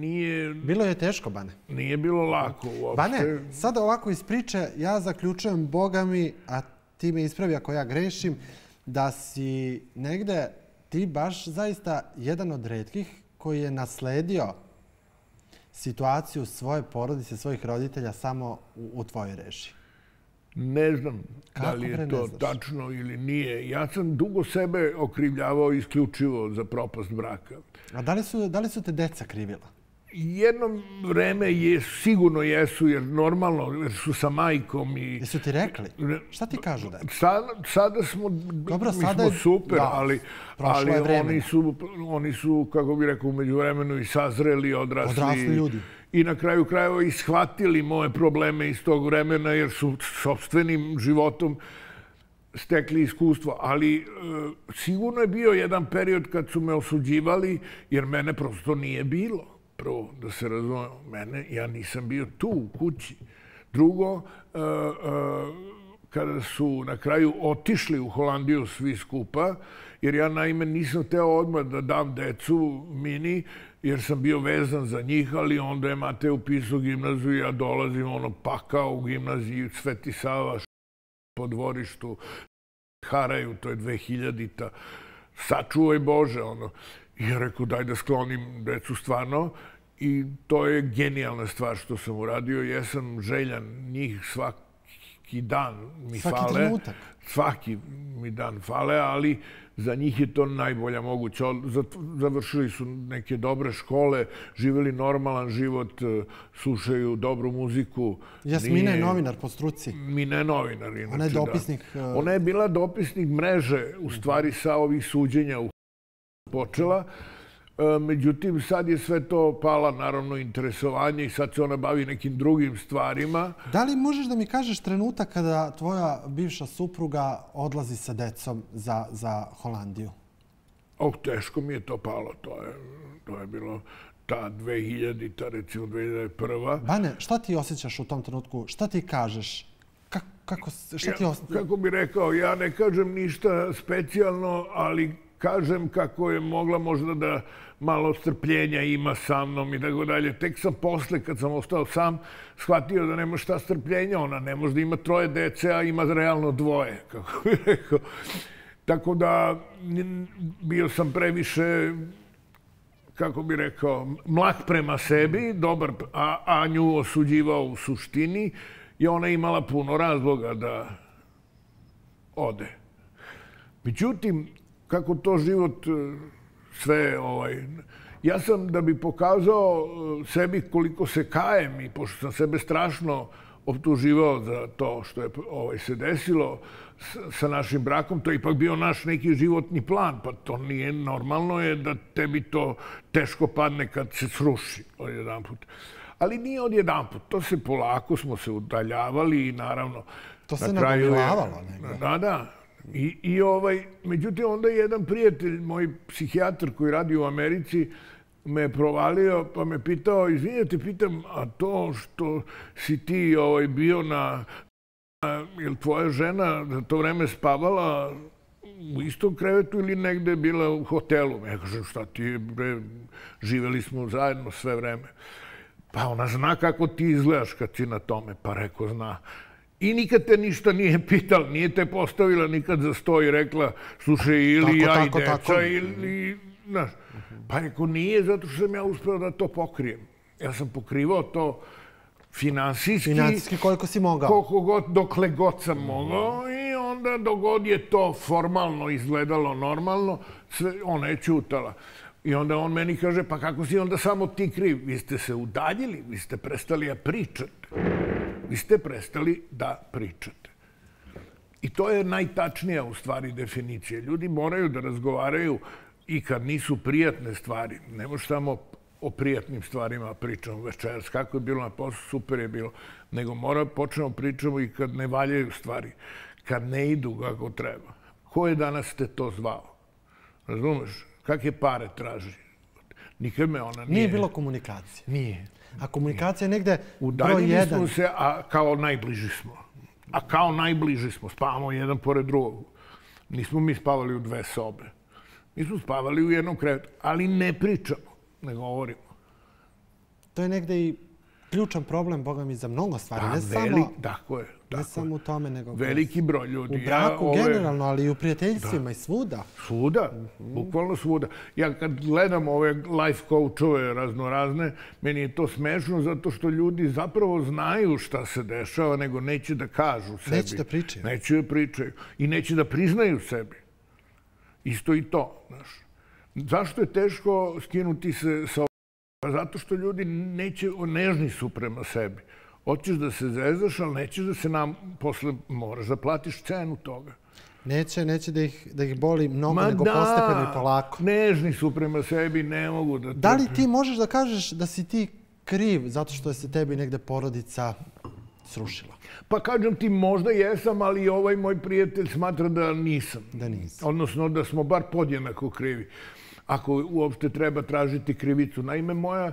nije... Bilo je teško, Bane. Nije bilo lako uopšte. Bane, sada ovako iz priče, ja zaključujem, Boga mi, a ti me ispravi ako ja grešim, da si negde ti baš zaista jedan od retkih koji je nasledio situaciju svoje porodice, svojih roditelja samo u tvojoj režiji. Ne znam da li je to tačno ili nije. Ja sam dugo sebe okrivljavao isključivo za propast braka. A da li su te deca krivila? Jedno vreme sigurno jesu, jer normalno, jer su sa majkom i... Jesu ti rekli? Šta ti kažu da je? Sada smo... Dobro, sada je... Mi smo super, ali oni su, kako bih rekao, umeđu vremenu i sazreli, odrasli ljudi. I na kraju krajeva i shvatili moje probleme iz tog vremena, jer su sopstvenim životom stekli iskustvo. Ali sigurno je bio jedan period kad su me osuđivali, jer mene prosto nije bilo. Prvo, da se razume mene, ja nisam bio tu u kući. Drugo, kada su na kraju otišli u Holandiju svi skupa, jer ja naime nisam hteo odmah da dam decu mini, jer sam bio vezan za njih, ali onda je Mateja upisao gimnaziju i ja dolazim pakao u gimnaziju, Sveti Sava, po dvorištu, haraju, to je 2000-ta. Sačuvaj Bože, I ja rekao daj da sklonim decu stvarno i to je genijalna stvar što sam uradio. Ja sam željan njih svaki dan mi fale. Svaki trenutak. Svaki mi dan fale, ali za njih je to najbolja moguća. Završili su neke dobre škole, živeli normalan život, slušaju dobru muziku. Jasmina je novinar po struci. Mina je novinar. Ona je dopisnik. Ona je bila dopisnik mreže, u stvari sa ovih suđenja u počela. Međutim, sad je sve to pala, naravno, interesovanje i sad se ona bavi nekim drugim stvarima. Da li možeš da mi kažeš trenutak kada tvoja bivša supruga odlazi sa decom za Holandiju? Teško mi je to palo. To je bilo ta 2000, ta recimo 2001. Bane, šta ti osjećaš u tom trenutku? Šta ti kažeš? Kako bi rekao, ja ne kažem ništa specijalno, ali kažem kako je mogla možda da malo strpljenja ima sa mnom i tako dalje. Tek sam posle, kad sam ostao sam, shvatio da nema šta strpljenja. Ona ne može da ima troje dece, a ima realno dvoje, kako bih rekao. Tako da bio sam previše, kako bih rekao, mlak prema sebi, dobar, a nju osuđivao u suštini i ona je imala puno razloga da ode. Međutim, kako to život sve... Ja sam, da bi pokazao sebi koliko se kajem i pošto sam sebe strašno optuživao za to što je se desilo sa našim brakom, to je ipak bio naš neki životni plan. Pa to nije normalno je da tebi to teško padne kad se sruši odjedanput. Ali nije odjedanput. To se polako smo se udaljavali i naravno... To se nadomilavalo negdje. Da. Međutim, onda je jedan prijatelj, moj psihijatar koji radi u Americi, me provalio pa me pitao, izvinite, pitam, a to što si ti bio na... Je li tvoja žena za to vreme spavala u istom krevetu ili negde je bila u hotelu? Ja kažem, šta ti, živeli smo zajedno sve vreme. Pa ona zna kako ti izgledaš kad si na tome. Pa rekao, zna. I nikad te ništa nije pitala, nije te postavila nikad za sto i rekla slušaj, ili ja i deca, ili... Pa rekao, nije, zato što sam ja uspeo da to pokrijem. Ja sam pokrivao to finansijski koliko si mogao. Koliko god, dokle god sam mogao. I onda dogod je to formalno izgledalo normalno, ona je ćutala. I onda on meni kaže, pa kako si onda samo ti kriv? Vi ste se udaljili, vi ste prestali da pričate. Vi ste prestali da pričate. I to je najtačnija u stvari definicija. Ljudi moraju da razgovaraju i kad nisu prijatne stvari. Ne možeš samo o prijatnim stvarima pričamo večeras. Kako je bilo na poslu, super je bilo. Nego moramo počnemo pričamo i kad ne valjaju stvari. Kad ne idu kako treba. Ko je danas te to zvao? Razumeš? Kakve pare traži? Nikad me ona nije... Nije bilo komunikacije. Nije. A komunikacija je negde broj jedan. Udaljili smo se, a kao najbliži smo. A kao najbliži smo. Spavamo jedan pored drugog. Nismo mi spavali u dve sobe. Mi smo spavali u jednom krevetu. Ali ne pričamo, ne govorimo. To je negde i ključan problem, Boga mi, za mnogo stvari. Ne samo... Tako je. Ne samo u tome, nego... Veliki broj ljudi. U braku generalno, ali i u prijateljstvima i svuda. Svuda, bukvalno svuda. Ja kad gledam ove life coachove raznorazne, meni je to smešno zato što ljudi zapravo znaju šta se dešava, nego neće da kažu sebi. Neće da pričaju. Neće da pričaju. I neće da priznaju sebi. Isto i to, znaš. Zašto je teško skinuti se sa ovom? Zato što ljudi neće, nežni su prema sebi. Hoćeš da se zezaš, ali nećeš da se nam posle moraš da platiš cenu toga. Neće da ih boli mnogo, nego postepeno i polako. Nežni su prema sebi, ne mogu da... Da li ti možeš da kažeš da si ti kriv zato što se tebi negde porodica srušila? Pa kažem ti, možda jesam, ali ovaj moj prijatelj smatra da nisam. Da nisam. Odnosno da smo bar podjednako krivi. Ako uopšte treba tražiti krivicu. Naime, moja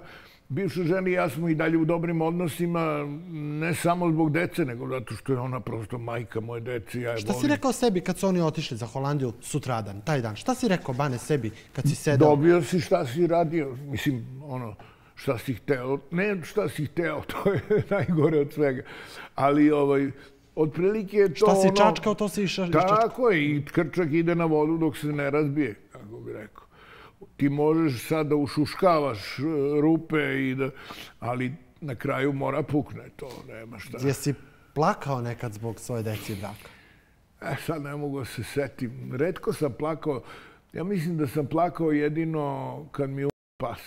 bivša žena i ja smo i dalje u dobrim odnosima, ne samo zbog dece, nego zato što je ona prosto majka moje dece. Šta si rekao sebi kad su oni otišli za Holandiju sutradan, taj dan? Šta si rekao, Bane, sebi kad si sedao? Dobio si šta si radio. Mislim, ono, šta si hteo. Ne šta si hteo, to je najgore od svega. Ali, otprilike je to ono... Šta si čačkao, to si iščačkao. Tako je, i krčak ide na vodu dok se ne razbije, kako bi rekao. Ti možeš sad da ušuškavaš rupe, ali na kraju mora pukne to, nema šta. Jesi plakao nekad zbog svoje dece i braka? Sad ne mogu da se setim. Retko sam plakao. Ja mislim da sam plakao jedino kad mi je pas.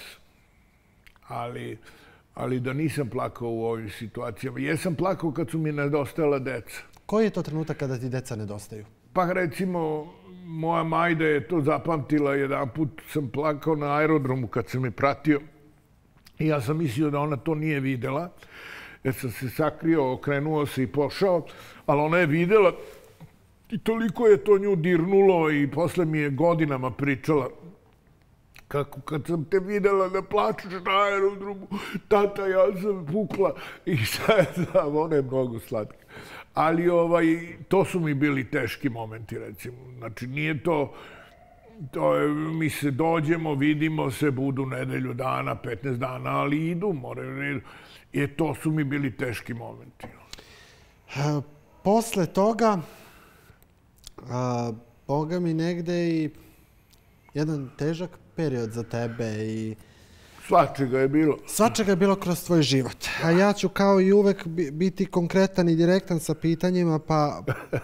Ali da nisam plakao u ovim situacijama. Jesam plakao kad su mi nedostajala deca. Koji je to trenutak kada ti deca nedostaju? Pa recimo... Moja Majda je to zapamtila. Jedan put sam plakao na aerodromu kad sam je pratio. I ja sam mislio da ona to nije videla. Jer sam se sakrio, okrenuo se i pošao. Ali ona je videla i toliko je to nju dirnulo i posle mi je godinama pričala. Kako kad sam te videla da plačeš na aerodromu, tata, ja sam pukla. I šta je znam, ona je mnogo slatka. Ali to su mi bili teški momenti, recimo. Znači, nije to... Mi se dođemo, vidimo se, budu nedelju dana, 15 dana, ali idu, moraju... To su mi bili teški momenti. Posle toga, Boga mi, negde i jedan težak period za tebe i... Svačega je bilo. Svačega je bilo kroz tvoj život. A ja ću kao i uvek biti konkretan i direktan sa pitanjima,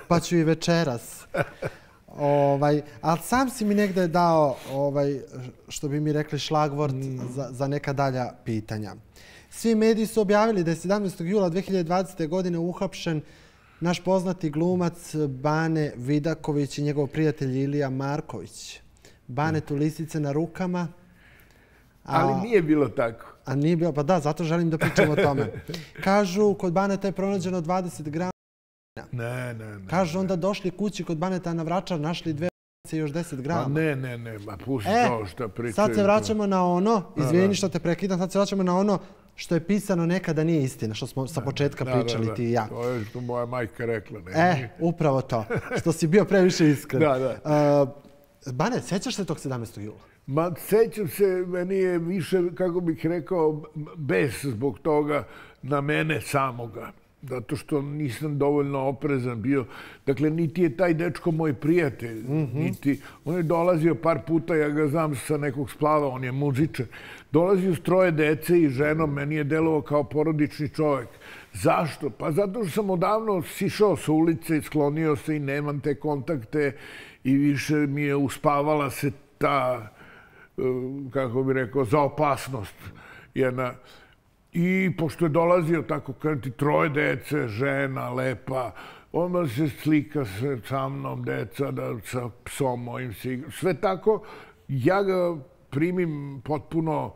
pa ću i večeras. Ali sam si mi negde dao, što bi mi rekli, šlagvort za neka dalja pitanja. Svi mediji su objavili da je 17. jula 2020. godine uhapšen naš poznati glumac Bane Vidaković i njegov prijatelj Ilija Marković. Banetu lisice na rukama. Ali nije bilo tako. A nije bilo, pa da, zato želim da pričam o tome. Kažu, kod Baneta je pronađeno 20 grama heroina. Ne. Kažu, onda došli kući kod Baneta na Vračar, našli 2 i još 10 grama. Ne, ma pusti to što pričaju. Sad se vraćamo na ono, izvini što te prekidam, sad se vraćamo na ono što je pisano nekada nije istina, što smo sa početka pričali ti i ja. To je što moja majka rekla. Upravo to, što si bio previše iskren. Da. Bane, sećaš se tog 17. jula? Ma, sećam se, meni je više, kako bih rekao, bes zbog toga na mene samoga. zato što nisam dovoljno oprezan bio. Dakle, niti je taj dečko moj prijatelj. On je dolazio par puta, ja ga znam sa nekog splava, on je muzičar. Dolazio s troje dece i ženom, meni je delovao kao porodični čovjek. Zašto? Pa zato što sam odavno sišao sa ulice i sklonio se i nemam te kontakte i više mi je uspavala se ta, kako bih rekao, zaopasnost jedna. I pošto je dolazio tako kanti troje dece, žena, lepa, onda se slika sa mnom, deca, sa psom mojim se igra. Sve tako, ja ga primim potpuno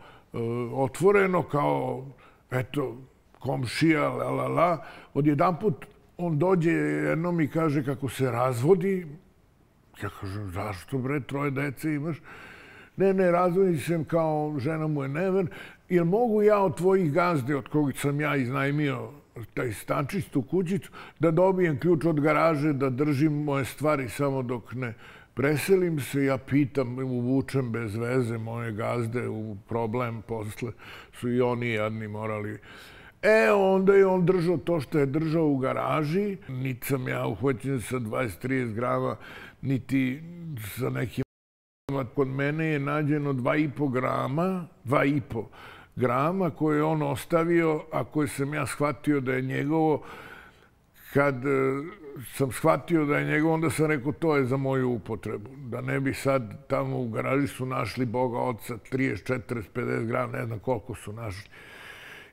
otvoreno kao, eto, komšija, lalala. Odjedanput on dođe jednom i kaže kako se razvodi. Ja kažem, zašto bre, troje dece imaš? Ne, razvodim se kao žena mu je never. Jer mogu ja od tvojih gazde, od kojeg sam ja iznajmio taj stančić, tu kućicu, da dobijem ključ od garaže, da držim moje stvari samo dok ne preselim se. Ja pitam, uvučem bez veze moje gazde u problem. Posle su i oni jadni morali. Onda je on držao to što je držao u garaži. Niti sam ja uhvaćen sa 20-30 grama, niti sa nekim. Kod mene je nađeno 2,5 grama koje je on ostavio, a koje sam ja shvatio da je njegovo. Kad sam shvatio da je njegovo, onda sam rekao to je za moju upotrebu. Da ne bi sad tamo u garaži su našli Boga Otca 30, 40, 50 grama, ne znam koliko su našli.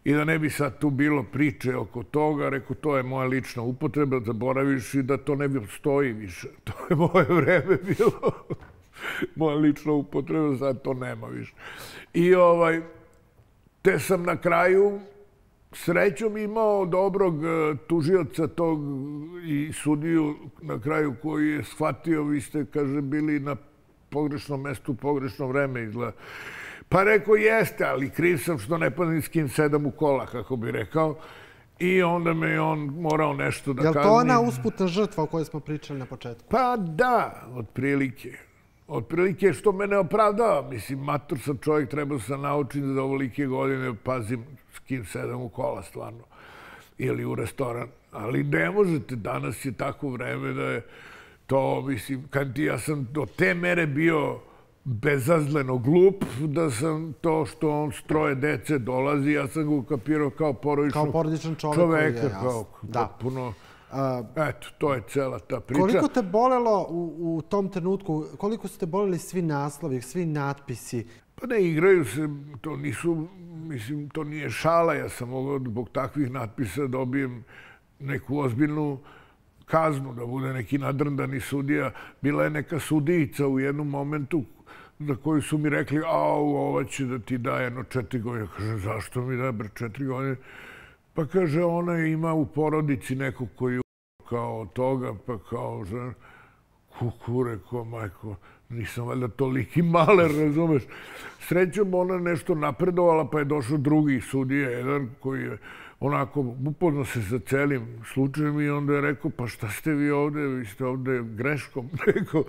I da ne bi sad tu bilo priče oko toga, rekao to je moja lična upotreba, zaboraviš i da to ne bi stoji više. To je moje vreme bilo. Moja lična upotreba, sad to nema više. I te sam na kraju srećom imao dobrog tužioca tog i sudiju na kraju koji je shvatio, vi ste, kaže, bili na pogrešnom mestu u pogrešno vreme izgleda. Pa rekao, jeste, ali kriv sam što ne pazim s kim sedam u kola, kako bi rekao. I onda me je on morao nešto da kazni. Je li to ona usputna žrtva o kojoj smo pričali na početku? Pa da, otprilike. Otprilike što mene opravdava. Mislim, matur sam čovjek, trebao sam naučiti da ovolike godine pazim s kim sedam u kola stvarno ili u restoran. Ali ne možete, danas je tako vreme da je to, mislim, kad ja sam do te mere bio bezazleno glup da sam to što on s troje dece dolazi, ja sam ga ukapirao kao porodičan čovjeka. Eto, to je cela ta priča. Koliko te bolelo u tom trenutku, koliko su te boleli svi naslovi, svi natpisi? Pa ne, igraju se, to nisu, mislim, to nije šala. Ja sam mogao zbog takvih natpisa dobijem neku ozbiljnu kaznu, da bude neki nadrndani sudija. Bila je neka sudijica u jednom momentu za koju su mi rekli, au, ova će da ti da jedno 4 godine. Kažem, zašto mi da bre 4 godine? Pa kaže, ona ima u porodici nekog koji je kao toga, pa kao žena, kuku, rekao, majko, nisam valjda toliki maler, razumeš. Srećom, ona nešto napredovala, pa je došao drugi sudija, jedan koji je onako upoznao se sa celim slučajem i onda je rekao, pa šta ste vi ovde, vi ste ovde greškom, rekao,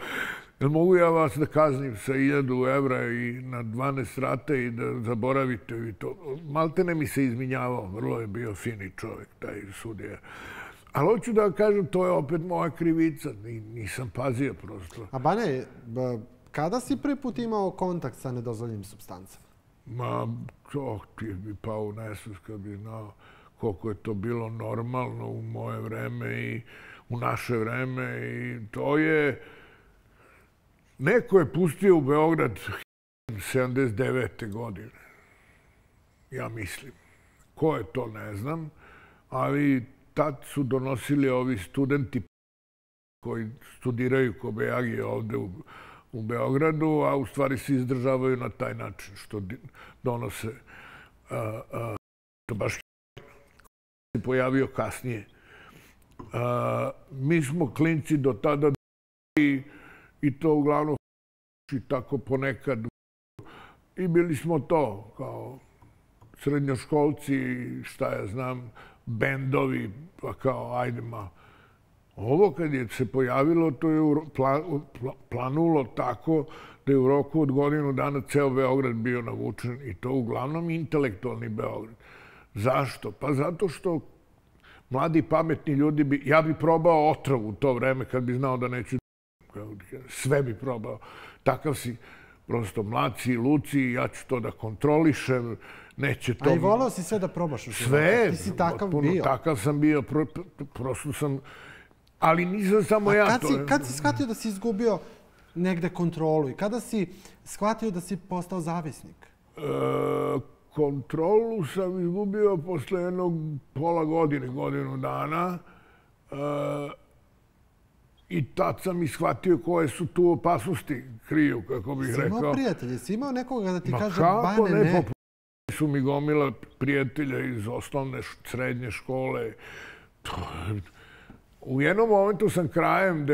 jel mogu ja vas da kaznim sa 1000 evra i na 12 rata i da zaboravite vi to? Malte ne mi se izminjavao, vrlo je bio fini čovjek, taj sudija. Ali hoću da vam kažem, to je opet moja krivica. Nisam pazio prosto. A Bane, kada si prvi put imao kontakt sa nedozvoljenim supstancama? Ma, to ti bi pao u nesvest kad bi znao koliko je to bilo normalno u moje vreme i u naše vreme. I to je... Neko je pustio u Beograd 79. godine, ja mislim. Ko je to, ne znam, ali tad su donosili ovi studenti koji studiraju kobajagije ovde u Beogradu, a u stvari se izdržavaju na taj način što donose. To baš se pojavio kasnije. Mi smo klinci do tada i to uglavnom i tako ponekad. I bili smo to kao srednjoškolci, šta ja znam, bendovi, pa kao ajde ma. Ovo kad je se pojavilo, to je planulo tako da je u roku od godinu dana ceo Beograd bio navučen i to uglavnom intelektualni Beograd. Zašto? Pa zato što mladi pametni ljudi bi... Ja bi probao otrov u to vreme kad bi znao da neću... Sve bi probao. Takav si prosto mladci i luci, ja ću to da kontrolišem. Neće to... A i volao si sve da probaš u životu? Sve. Ti si takav bio. Takav sam bio. Prosto sam... Ali nisam samo ja to. Kad si shvatio da si izgubio negde kontrolu i kada si shvatio da si postao zavisnik? Kontrolu sam izgubio posle jednog pola godine, godinu dana. I tad sam ishvatio koje su tu opasnosti kriju, kako bih rekao. Si imao prijatelje? Si imao nekoga da ti kaže Bane ne? Kako ne? Su mi gomila prijatelja iz osnovne, srednje škole. U jednom momentu sam krajem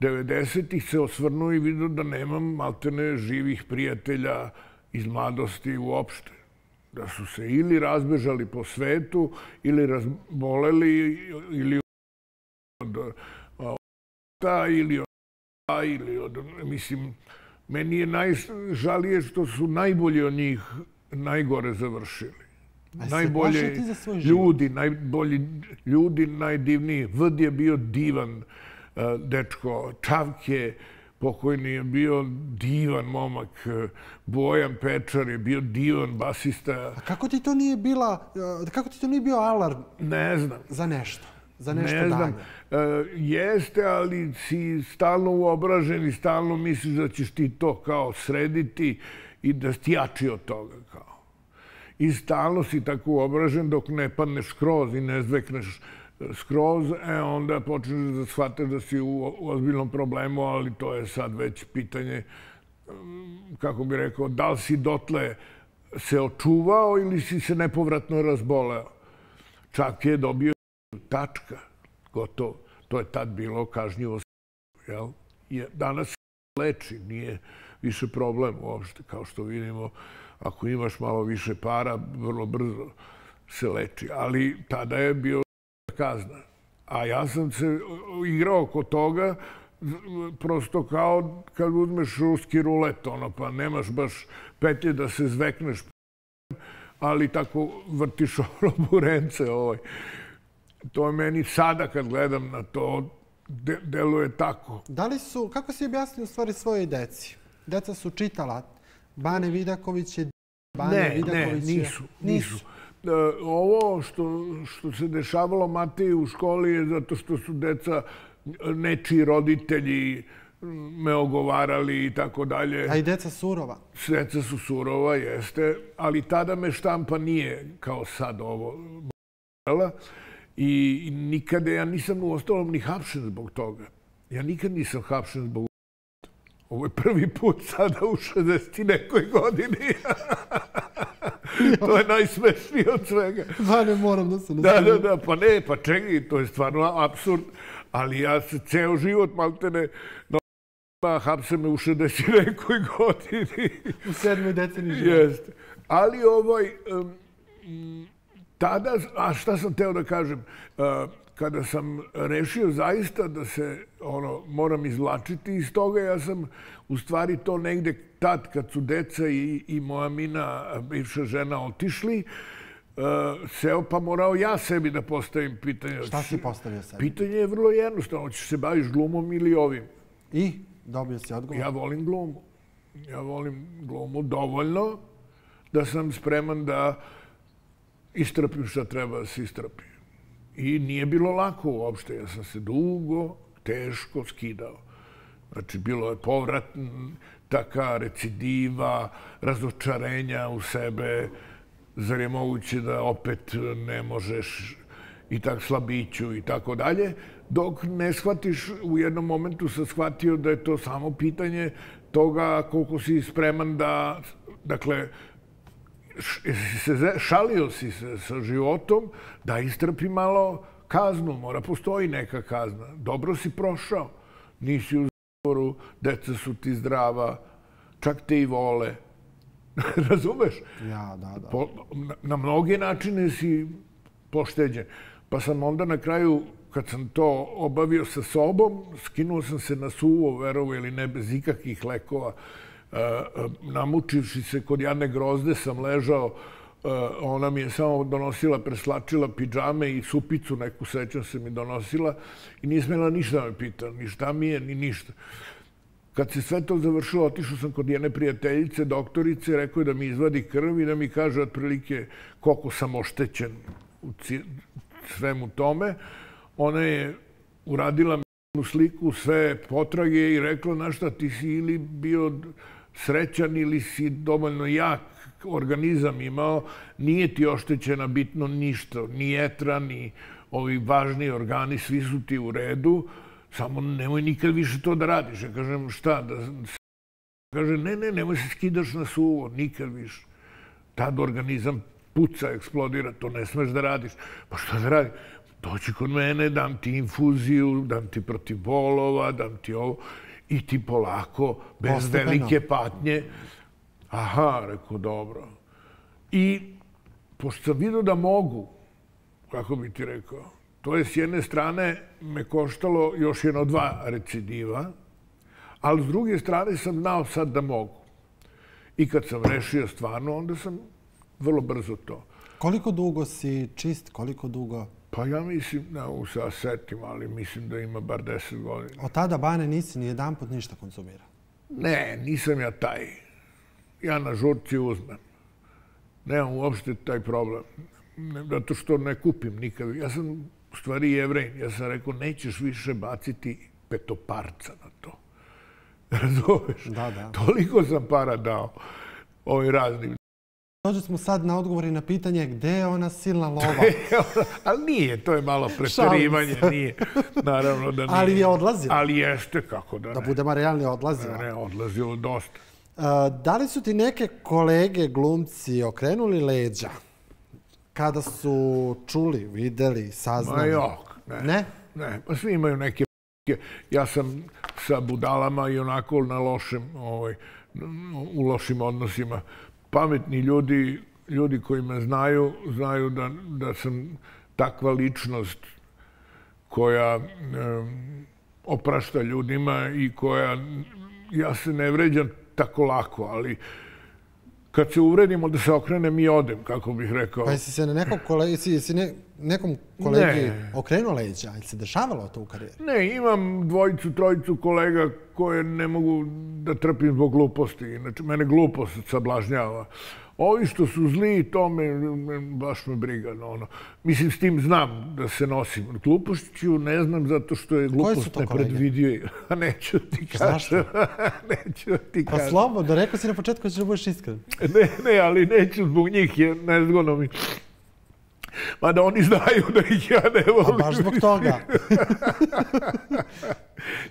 90-ih se osvrnuo i vidio da nemam maltene živih prijatelja iz mladosti uopšte. Da su se ili razbežali po svetu, ili razboleli, ili od oca, ili od oca, ili od... Mislim, meni je najžalije što su najbolji od njih najgore završili. Najbolji ljudi, najdivniji. Vd je bio divan dečko. Čavk je pokojni, je bio divan momak. Bojan Pečar je bio divan basista. A kako ti to nije bio alarm? Ne znam. Za nešto? Za nešto dalje? Jeste, ali si stalno uobražen i stalno misliš da ćeš ti to kao srediti i da si jači od toga kao. I stalno si tako uobražen dok ne padneš skroz i ne zvekneš skroz, onda počneš da shvateš da si u ozbiljnom problemu, ali to je sad već pitanje, kako bih rekao, da li si dotle se očuvao ili si se nepovratno razboleo. Čak je dobio tačka, gotovo. To je tad bilo kažnjivo. Danas se leči, nije više problem uopšte, kao što vidimo. Ako imaš malo više para, vrlo brzo se leči. Ali tada je bio kazna. A ja sam se igrao oko toga, prosto kao kad uzmeš ruski rulet, pa nemaš baš petlje da se zvekneš, ali tako vrtiš burence. To je meni sada kad gledam na to, deluje tako. Kako si objasnio u stvari svoje deci? Deca su čitala Bane Vidaković je... Ne, nisu. Ovo što se dešavalo Mateji u školi je zato što su deca, nečiji roditelji me ogovarali i tako dalje. A i deca surova? Deca su surova, jeste. Ali tada me štampa nije kao sad ovo. I nikada ja nisam uostalom ni hapšen zbog toga. Ja nikad nisam hapšen zbog toga. Ovo je prvi put sada u 60 i nekoj godini. To je najsmešnije od svega. Pa ne, moram da se nasmijem. Da, pa ne, pa čekaj, to je stvarno apsurd. Ali ja se ceo život, maltene, hapse me u 60 i nekoj godini. U 7. deceniji života. Jeste. Ali tada, a šta sam teo da kažem, kada sam rešio zaista da se moram izvlačiti iz toga, ja sam u stvari to negde tad kad su deca i moja Mina, bivša žena, otišli, seo pa morao ja sebi da postavim pitanje. Šta si postavio sebi? Pitanje je vrlo jednostavno. Hoćeš se baviš glumom ili ovim? I? Dobio si odgovor? Ja volim glumu. Ja volim glumu dovoljno da sam spreman da istrpim šta treba da se istrpi. I nije bilo lako uopšte. Ja sam se dugo, teško skidao. Znači, bilo je povrataka, recidiva, razočarenja u sebe. Zar je moguće da opet ne možeš i tak slabiću i tako dalje. Dok ne shvatiš, u jednom momentu sam shvatio da je to samo pitanje toga koliko si spreman da... Dakle, šalio si se sa životom da istrpi malo kaznu. Mora postoji neka kazna. Dobro si prošao. Nisi u zatvoru, deca su ti zdrava, čak te i vole. Razumeš? Da. Na mnoge načine si pošteđen. Pa sam onda na kraju, kad sam to obavio sa sobom, skinuo sam se na suvo, verovo ili ne, bez ikakvih lekova. Namučivši se kod Jane Grozde sam ležao Ona mi je samo donosila, preslačila pidžame i supicu, neku sećam se mi donosila i nije smela ništa me pita, ni šta mi je, ni ništa. Kad se sve to završilo, otišao sam kod jedne prijateljice, doktorice, rekao je da mi izvadi krv i da mi kaže otprilike koliko sam oštećen u svemu tome. Ona je uradila u sliku sve potrage i rekla, znaš šta, ti si ili bio srećan ili si dovoljno jak organizam imao, nije ti oštećena bitno ništa, ni jetra, ni ovi važni organi, svi su ti u redu, samo nemoj nikad više to da radiš. Ja kažem, šta? Kaže, ne, nemoj se skidaš na suvo, nikad više. Tad organizam puca, eksplodira, to ne smeš da radiš. Pa šta da radiš? Dođi kod mene, dam ti infuziju, dam ti protiv bolova, dam ti ovo. I ti polako, bez velike patnje. Aha, rekao, dobro. I pošto sam vidio da mogu, kako bi ti rekao, to je s jedne strane me koštalo još jedno dva recidiva, ali s druge strane sam znao sad da mogu. I kad sam rešio stvarno, onda sam vrlo brzo to. Koliko dugo si čist, koliko dugo? Pa ja mislim, ne mogu se da setim, ali mislim da ima bar 10 godina. Od tada, Bane, nisi ni jedan put ništa konzumirao? Ne, nisam ja taj. Ja na žurci uzmem. Nemam uopšte taj problem. Zato što ne kupim nikad. Ja sam u stvari Jevrejn. Ja sam rekao, nećeš više baciti petoparca na to. Razumeš? Da. Toliko sam para dao ovim raznim. Dođe smo sad na odgovor i na pitanje gde je ona silna lova. Ali nije, to je malo preterivanje. Nije, naravno da nije. Ali je odlazila. Ali jeste, kako da ne. Da budemo realni, odlazila. Ne, odlazilo dosta. Da li su ti neke kolege glumci okrenuli leđa kada su čuli, videli, saznali? Ma jok, ne. Ne? Pa svi imaju neke... Ja sam sa budalama i onako u lošim odnosima. Pametni ljudi, ljudi koji me znaju, znaju da sam takva ličnost koja oprašta ljudima i koja... Ja se ne vređam tako lako, ali kad se uvredimo da se okrenem i odem, kako bih rekao. Pa jesi se nekom kolegi okrenuo leđa? Jel se dešavalo to u karijeri? Ne, imam dvojicu, trojicu kolega koje ne mogu da trpim zbog gluposti. Inače, mene glupost sablažnjava. Ovi što su zli, to me baš me briga. Mislim, s tim znam da se nosim. Glupošću ne znam zato što je glupost nepredvidio. A neću ti kažem. Zašto? Neću ti kažem. Pa slobodno, rekao si na početku da ćeš da budeš iskren. Ne, ali neću zbog njih, jer nezgodno mi... Mada oni znaju da ih ja ne volim. A baš zbog toga.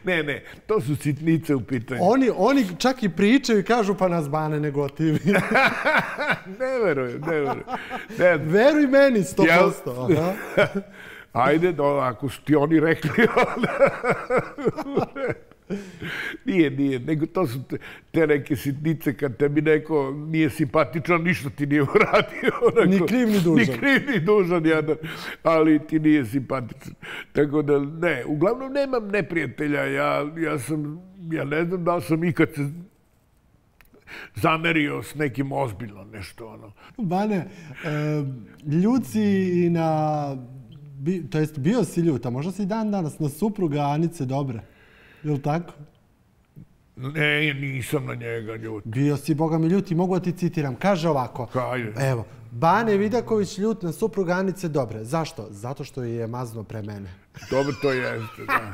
Ne, to su sitnice u pitanju. Oni čak i pričaju i kažu pa nas Bane negotivi. Ne verujem. Veruj meni 100%. Ajde, ako su ti oni rekli, onda... Nije, nego to su te neke sitnice kad tebi neko nije simpatičan, ništa ti nije uradio. Ni kriv ni dužan. Ni kriv ni dužan, ali ti nije simpatičan. Tako da ne, uglavnom nemam neprijatelja. Ja ne znam da li sam ikad se zamerio s nekim ozbiljno nešto. Bane, ljuci i na... To jest bio si ljuta, možda si i dan danas, na supruga Anice Dobre. Je li tako? Ne, nisam na njega ljut. Bio si, boga mi, ljut i mogu da ti citiram. Kaže ovako, evo, Bane Vidaković ljut na supruga Anice Dobre. Zašto? Zato što je mazno pre mene. Dobro, to jeste, da.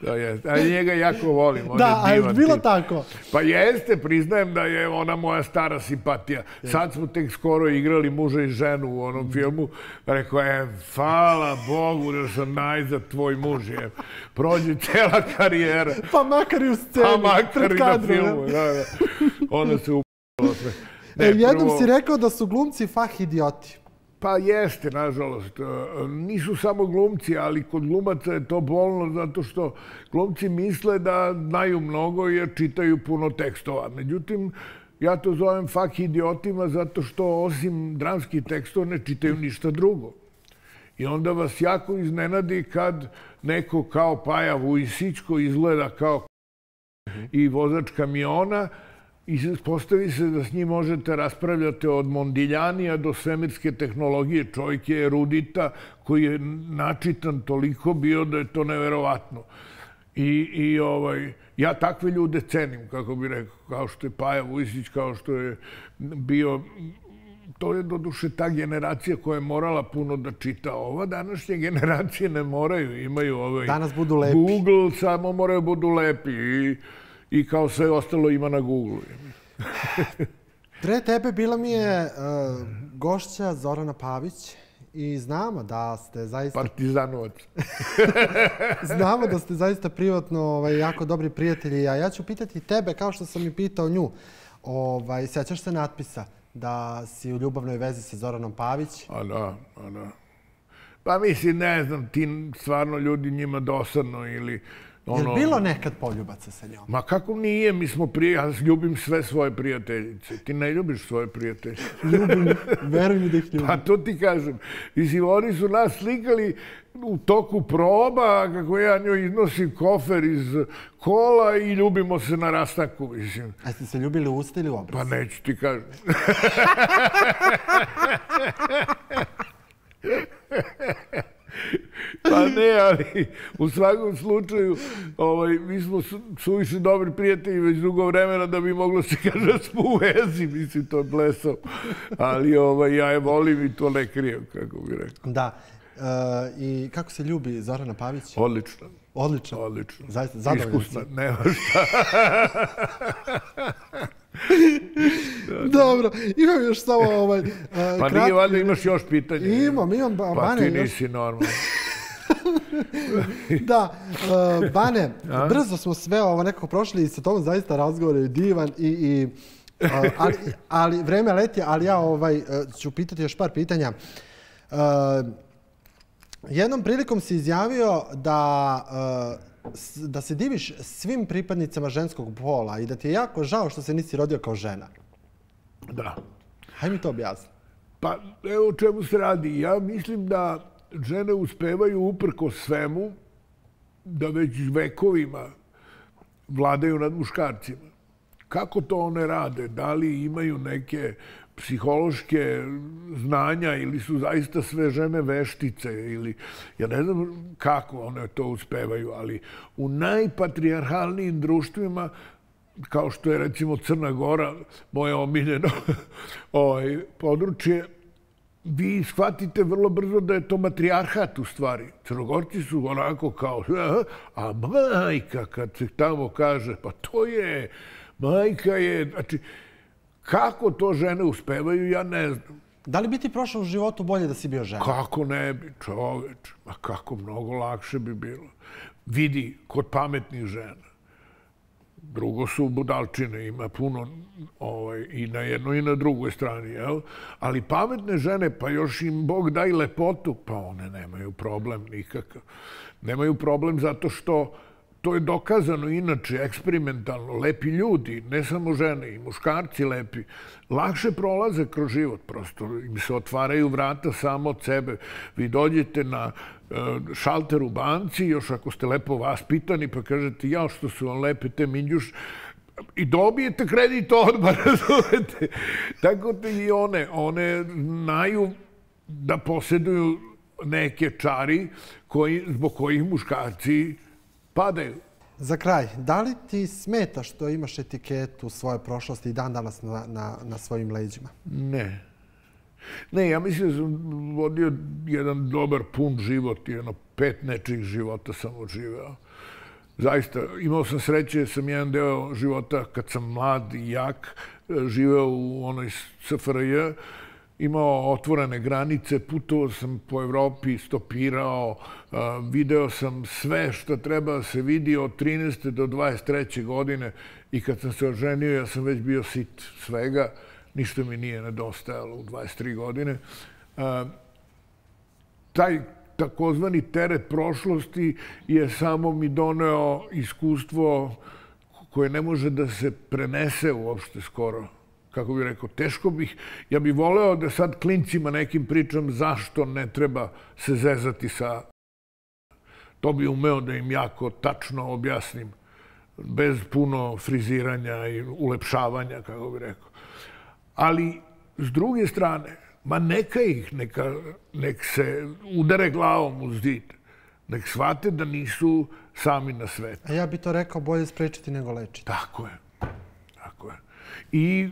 To jeste. A njega jako volim. Da, a je bilo tako? Pa jeste, priznajem da je ona moja stara simpatija. Sad smo tek skoro igrali muža i ženu u onom filmu. Rekao je, hvala Bogu da sam najzad tvoj muž. Prođe cela karijera. Pa makar i u sceni. Pa makar i na filmu. Onda se upalo sve. Jednom si rekao da su glumci fah idioti. Pa jeste, nažalost. Nisu samo glumci, ali kod glumaca je to bolno zato što glumci misle da znaju mnogo jer čitaju puno tekstova. Međutim, ja to zovem fak idiotima zato što osim dramskih tekstova ne čitaju ništa drugo. I onda vas jako iznenadi kad neko kao Paja Vujisić, koji izgleda kao i vozač kamiona, I postavi se da s njim možete raspravljati od Mondiljanija do svemirske tehnologije. Čovjek je erudita koji je načitan toliko bio da je to neverovatno. I ja takve ljude cenim, kako bi rekao, kao što je Paja Vujisić, kao što je bio... To je doduše ta generacija koja je morala puno da čita. Ova današnje generacije ne moraju. Imaju Google, samo moraju budu lepi. I kao sve ostalo ima na Google-u. Pre tebe bila mi je gošća Zorana Pavić i znamo da ste zaista... Partizanovac. Znamo da ste zaista privatno jako dobri prijatelji. A ja ću pitati tebe, kao što sam i pitao nju. Sećaš se natpisa da si u ljubavnoj vezi sa Zoranom Pavić? A da. Pa mislim, ne znam, ti stvarno ljudi njima dosadno ili... Je li bilo nekad poljubaca sa njom? Ma kako nije, mi smo prijatelji. Ja ljubim sve svoje prijateljice. Ti ne ljubiš svoje prijatelje. Ljubim, veruj mi da ih ljubim. Pa to ti kažem. Oni su nas slikali u toku proba, kako ja njoj iznosim kofer iz kola i ljubimo se na rastanku. A ste se ljubili u usta ili u obraz? Pa neću ti kažem. Pa ne, ali u svakom slučaju mi smo suviše dobri prijatelji već dugo vremena da bi moglo se kaže da smo u vezi, mislim, to je blesao. Ali ja je volim i to ne krijem, kako bih rekao. Da. I kako se ljubi Zorana Pavić? Odlično. Odlično? Odlično. Zaista, zadovoljno si. Iskusna, nema šta. Dobro, imam još samo kratko... Pa nije valjda imaš još pitanje. Imam, Bane. Pa ti nisi normalno. Da, Bane, brzo smo sve ovo nekako prošli i sa tobom zaista razgovor je divan i... Ali vreme leti, ali ja ću pitati još par pitanja. Jednom prilikom si izjavio da se diviš svim pripadnicama ženskog pola i da ti je jako žao što se nisi rodio kao žena. Da. Hajde mi to objasni. Pa evo o čemu se radi. Ja mislim da žene uspevaju uprko svemu da već vekovima vladaju nad muškarcima. Kako to one rade? Da li imaju neke psihološke znanja ili su zaista sve žene veštice ili ja ne znam kako one to uspevaju, ali u najpatrijarhalnijim društvima, kao što je recimo Crna Gora, moje omiljeno područje, vi shvatite vrlo brzo da je to matrijarhat u stvari. Crnogorci su onako kao, a majka kad se tamo kaže, pa to je, majka je, znači, kako to žene uspevaju, ja ne znam. Da li bi ti prošao u životu bolje da si bio žena? Kako ne bi, čoveč. Ma kako mnogo lakše bi bilo. Vidi, kod pametnih žena. Drugo su budalčine, ima puno i na jednoj i na drugoj strani. Ali pametne žene, pa još im Bog daj lepotu, pa one nemaju problem nikakav. Nemaju problem zato što to je dokazano inače, eksperimentalno. Lepi ljudi, ne samo žene, i muškarci lepi, lakše prolaze kroz život. Prosto im se otvaraju vrata samo od sebe. Vi dođete na šalter u banci, još ako ste lepo vaspitani, pa kažete jao što su vam lepe te minđuš, i dobijete kredit odmah, razumete. Tako da i one znaju da posjeduju neke čari zbog kojih muškarci padaju. Za kraj, da li ti smeta što imaš etiketu svoje prošlosti i dan danas na svojim leđima? Ne. Ne, ja mislim da sam vodio jedan dobar pun život i 5 nečijih života sam odživeo. Zaista, imao sam sreće jer sam jedan deo života kad sam mlad i jak živeo u onoj SFRJ. Imao otvorene granice, putovao sam po Evropi, stopirao, video sam sve što treba se vidi od 13. do 23. godine i kad sam se oženio, ja sam već bio sit svega, ništa mi nije nedostajalo u 23 godine. Taj takozvani teret prošlosti je samo mi doneo iskustvo koje ne može da se prenese uopšte skoro. Kako bih rekao, teško bih. Ja bih voleo da sad klincima nekim pričam zašto ne treba se zezati sa... To bih umeo da im jako tačno objasnim. bez puno friziranja i ulepšavanja, kako bih rekao. Ali, s druge strane, ma neka ih, nek se udare glavom u zid, nek shvate da nisu sami na svetu. A ja bi to rekao, bolje sprečiti nego lečiti. Tako je. Tako je. I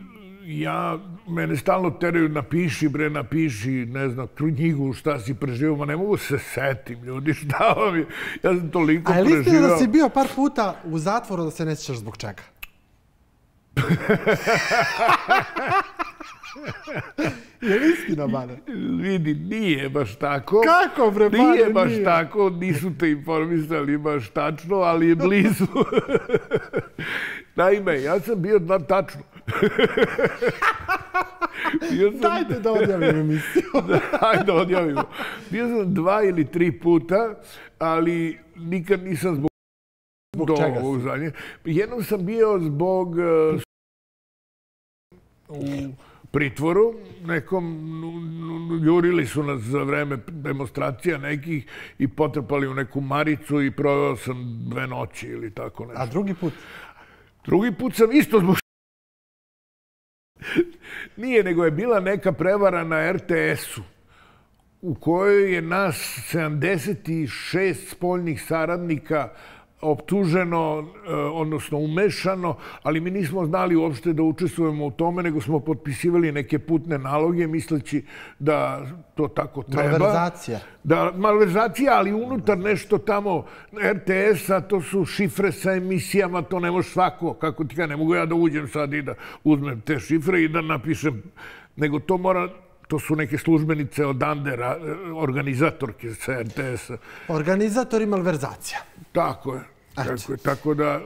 mene stalno teraju, napiši, ne znam, knjigu, šta si preživao. Ma ne mogu se setim, ljudi, šta vam je. Ja sam toliko preživao. A je li istina da si bio par puta u zatvoru da se ne sjećaš zbog čega? Je li istina, Bane? Vidi, nije baš tako. Kako, bre, Bane, nije? Nije baš tako, nisu te informisali baš tačno, ali je blizu. Naime, ja sam bio tačno. Dajte da odjavimo emisiju. Dajte da odjavimo. Bio sam 2 ili 3 puta, ali nikad nisam zbog... Zbog čega si? Jednom sam bio zbog... U pritvoru nekom, jurili su nas za vreme demonstracija nekih i potrpali u neku maricu i proveo sam 2 noći ili tako nešto. A drugi put? Drugi put sam isto zbog... Nije, nego je bila neka prevara na RTS-u u kojoj je nas 76 spoljnih saradnika optuženo, odnosno umešano, ali mi nismo znali uopšte da učestvujemo u tome, nego smo potpisivali neke putne naloge, misleći da to tako treba. Malverzacija. Da, malverzacija, ali unutar nešto tamo RTS-a, to su šifre sa emisijama, to ne može svako, kako ti kažem, ne mogu ja da uđem sad i da uzmem te šifre i da napišem, nego to mora... To su neke službenice odande, organizatorke sa RTS-a. Organizator i malverzacija. Tako je. Tako da,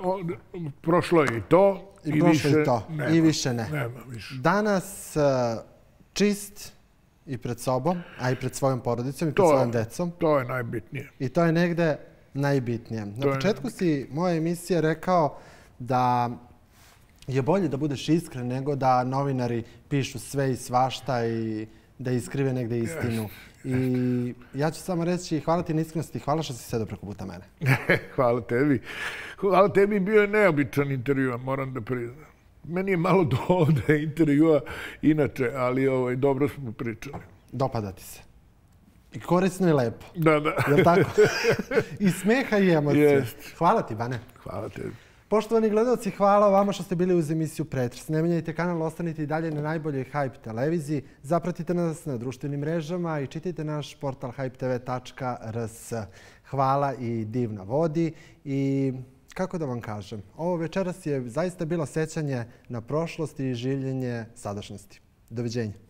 prošlo je i to. I prošlo i to. I više ne. Danas čist i pred sobom, a i pred svojom porodicom i pred svojom decom. To je najbitnije. I to je negde najbitnije. Na početku si moje emisije rekao da... je bolje da budeš iskren nego da novinari pišu sve i svašta i da iskrive negde istinu. I ja ću samo reći hvala ti na iskrenosti, hvala što si sedao preko puta mene. Hvala tebi. Hvala tebi, bio je neobičan intervju, moram da priznam. Meni je malo do ovde intervjua inače, ali dobro smo pričali. Dopada ti se. I korisno i lepo. Da, da. Je li tako? I smeha i emocije. Hvala ti, Bane. Hvala tebi. Poštovani gledalci, hvala vama što ste bili uz emisiju Pretres. Ne menjajte kanal, ostanite i dalje na najboljoj Hype televiziji. Zapratite nas na društvenim mrežama i čitajte naš portal hypetv.rs. Hvala i divna vodi. I kako da vam kažem, ovo večeras je zaista bilo sećanje na prošlost i življenje sadašnjosti. Doviđenja.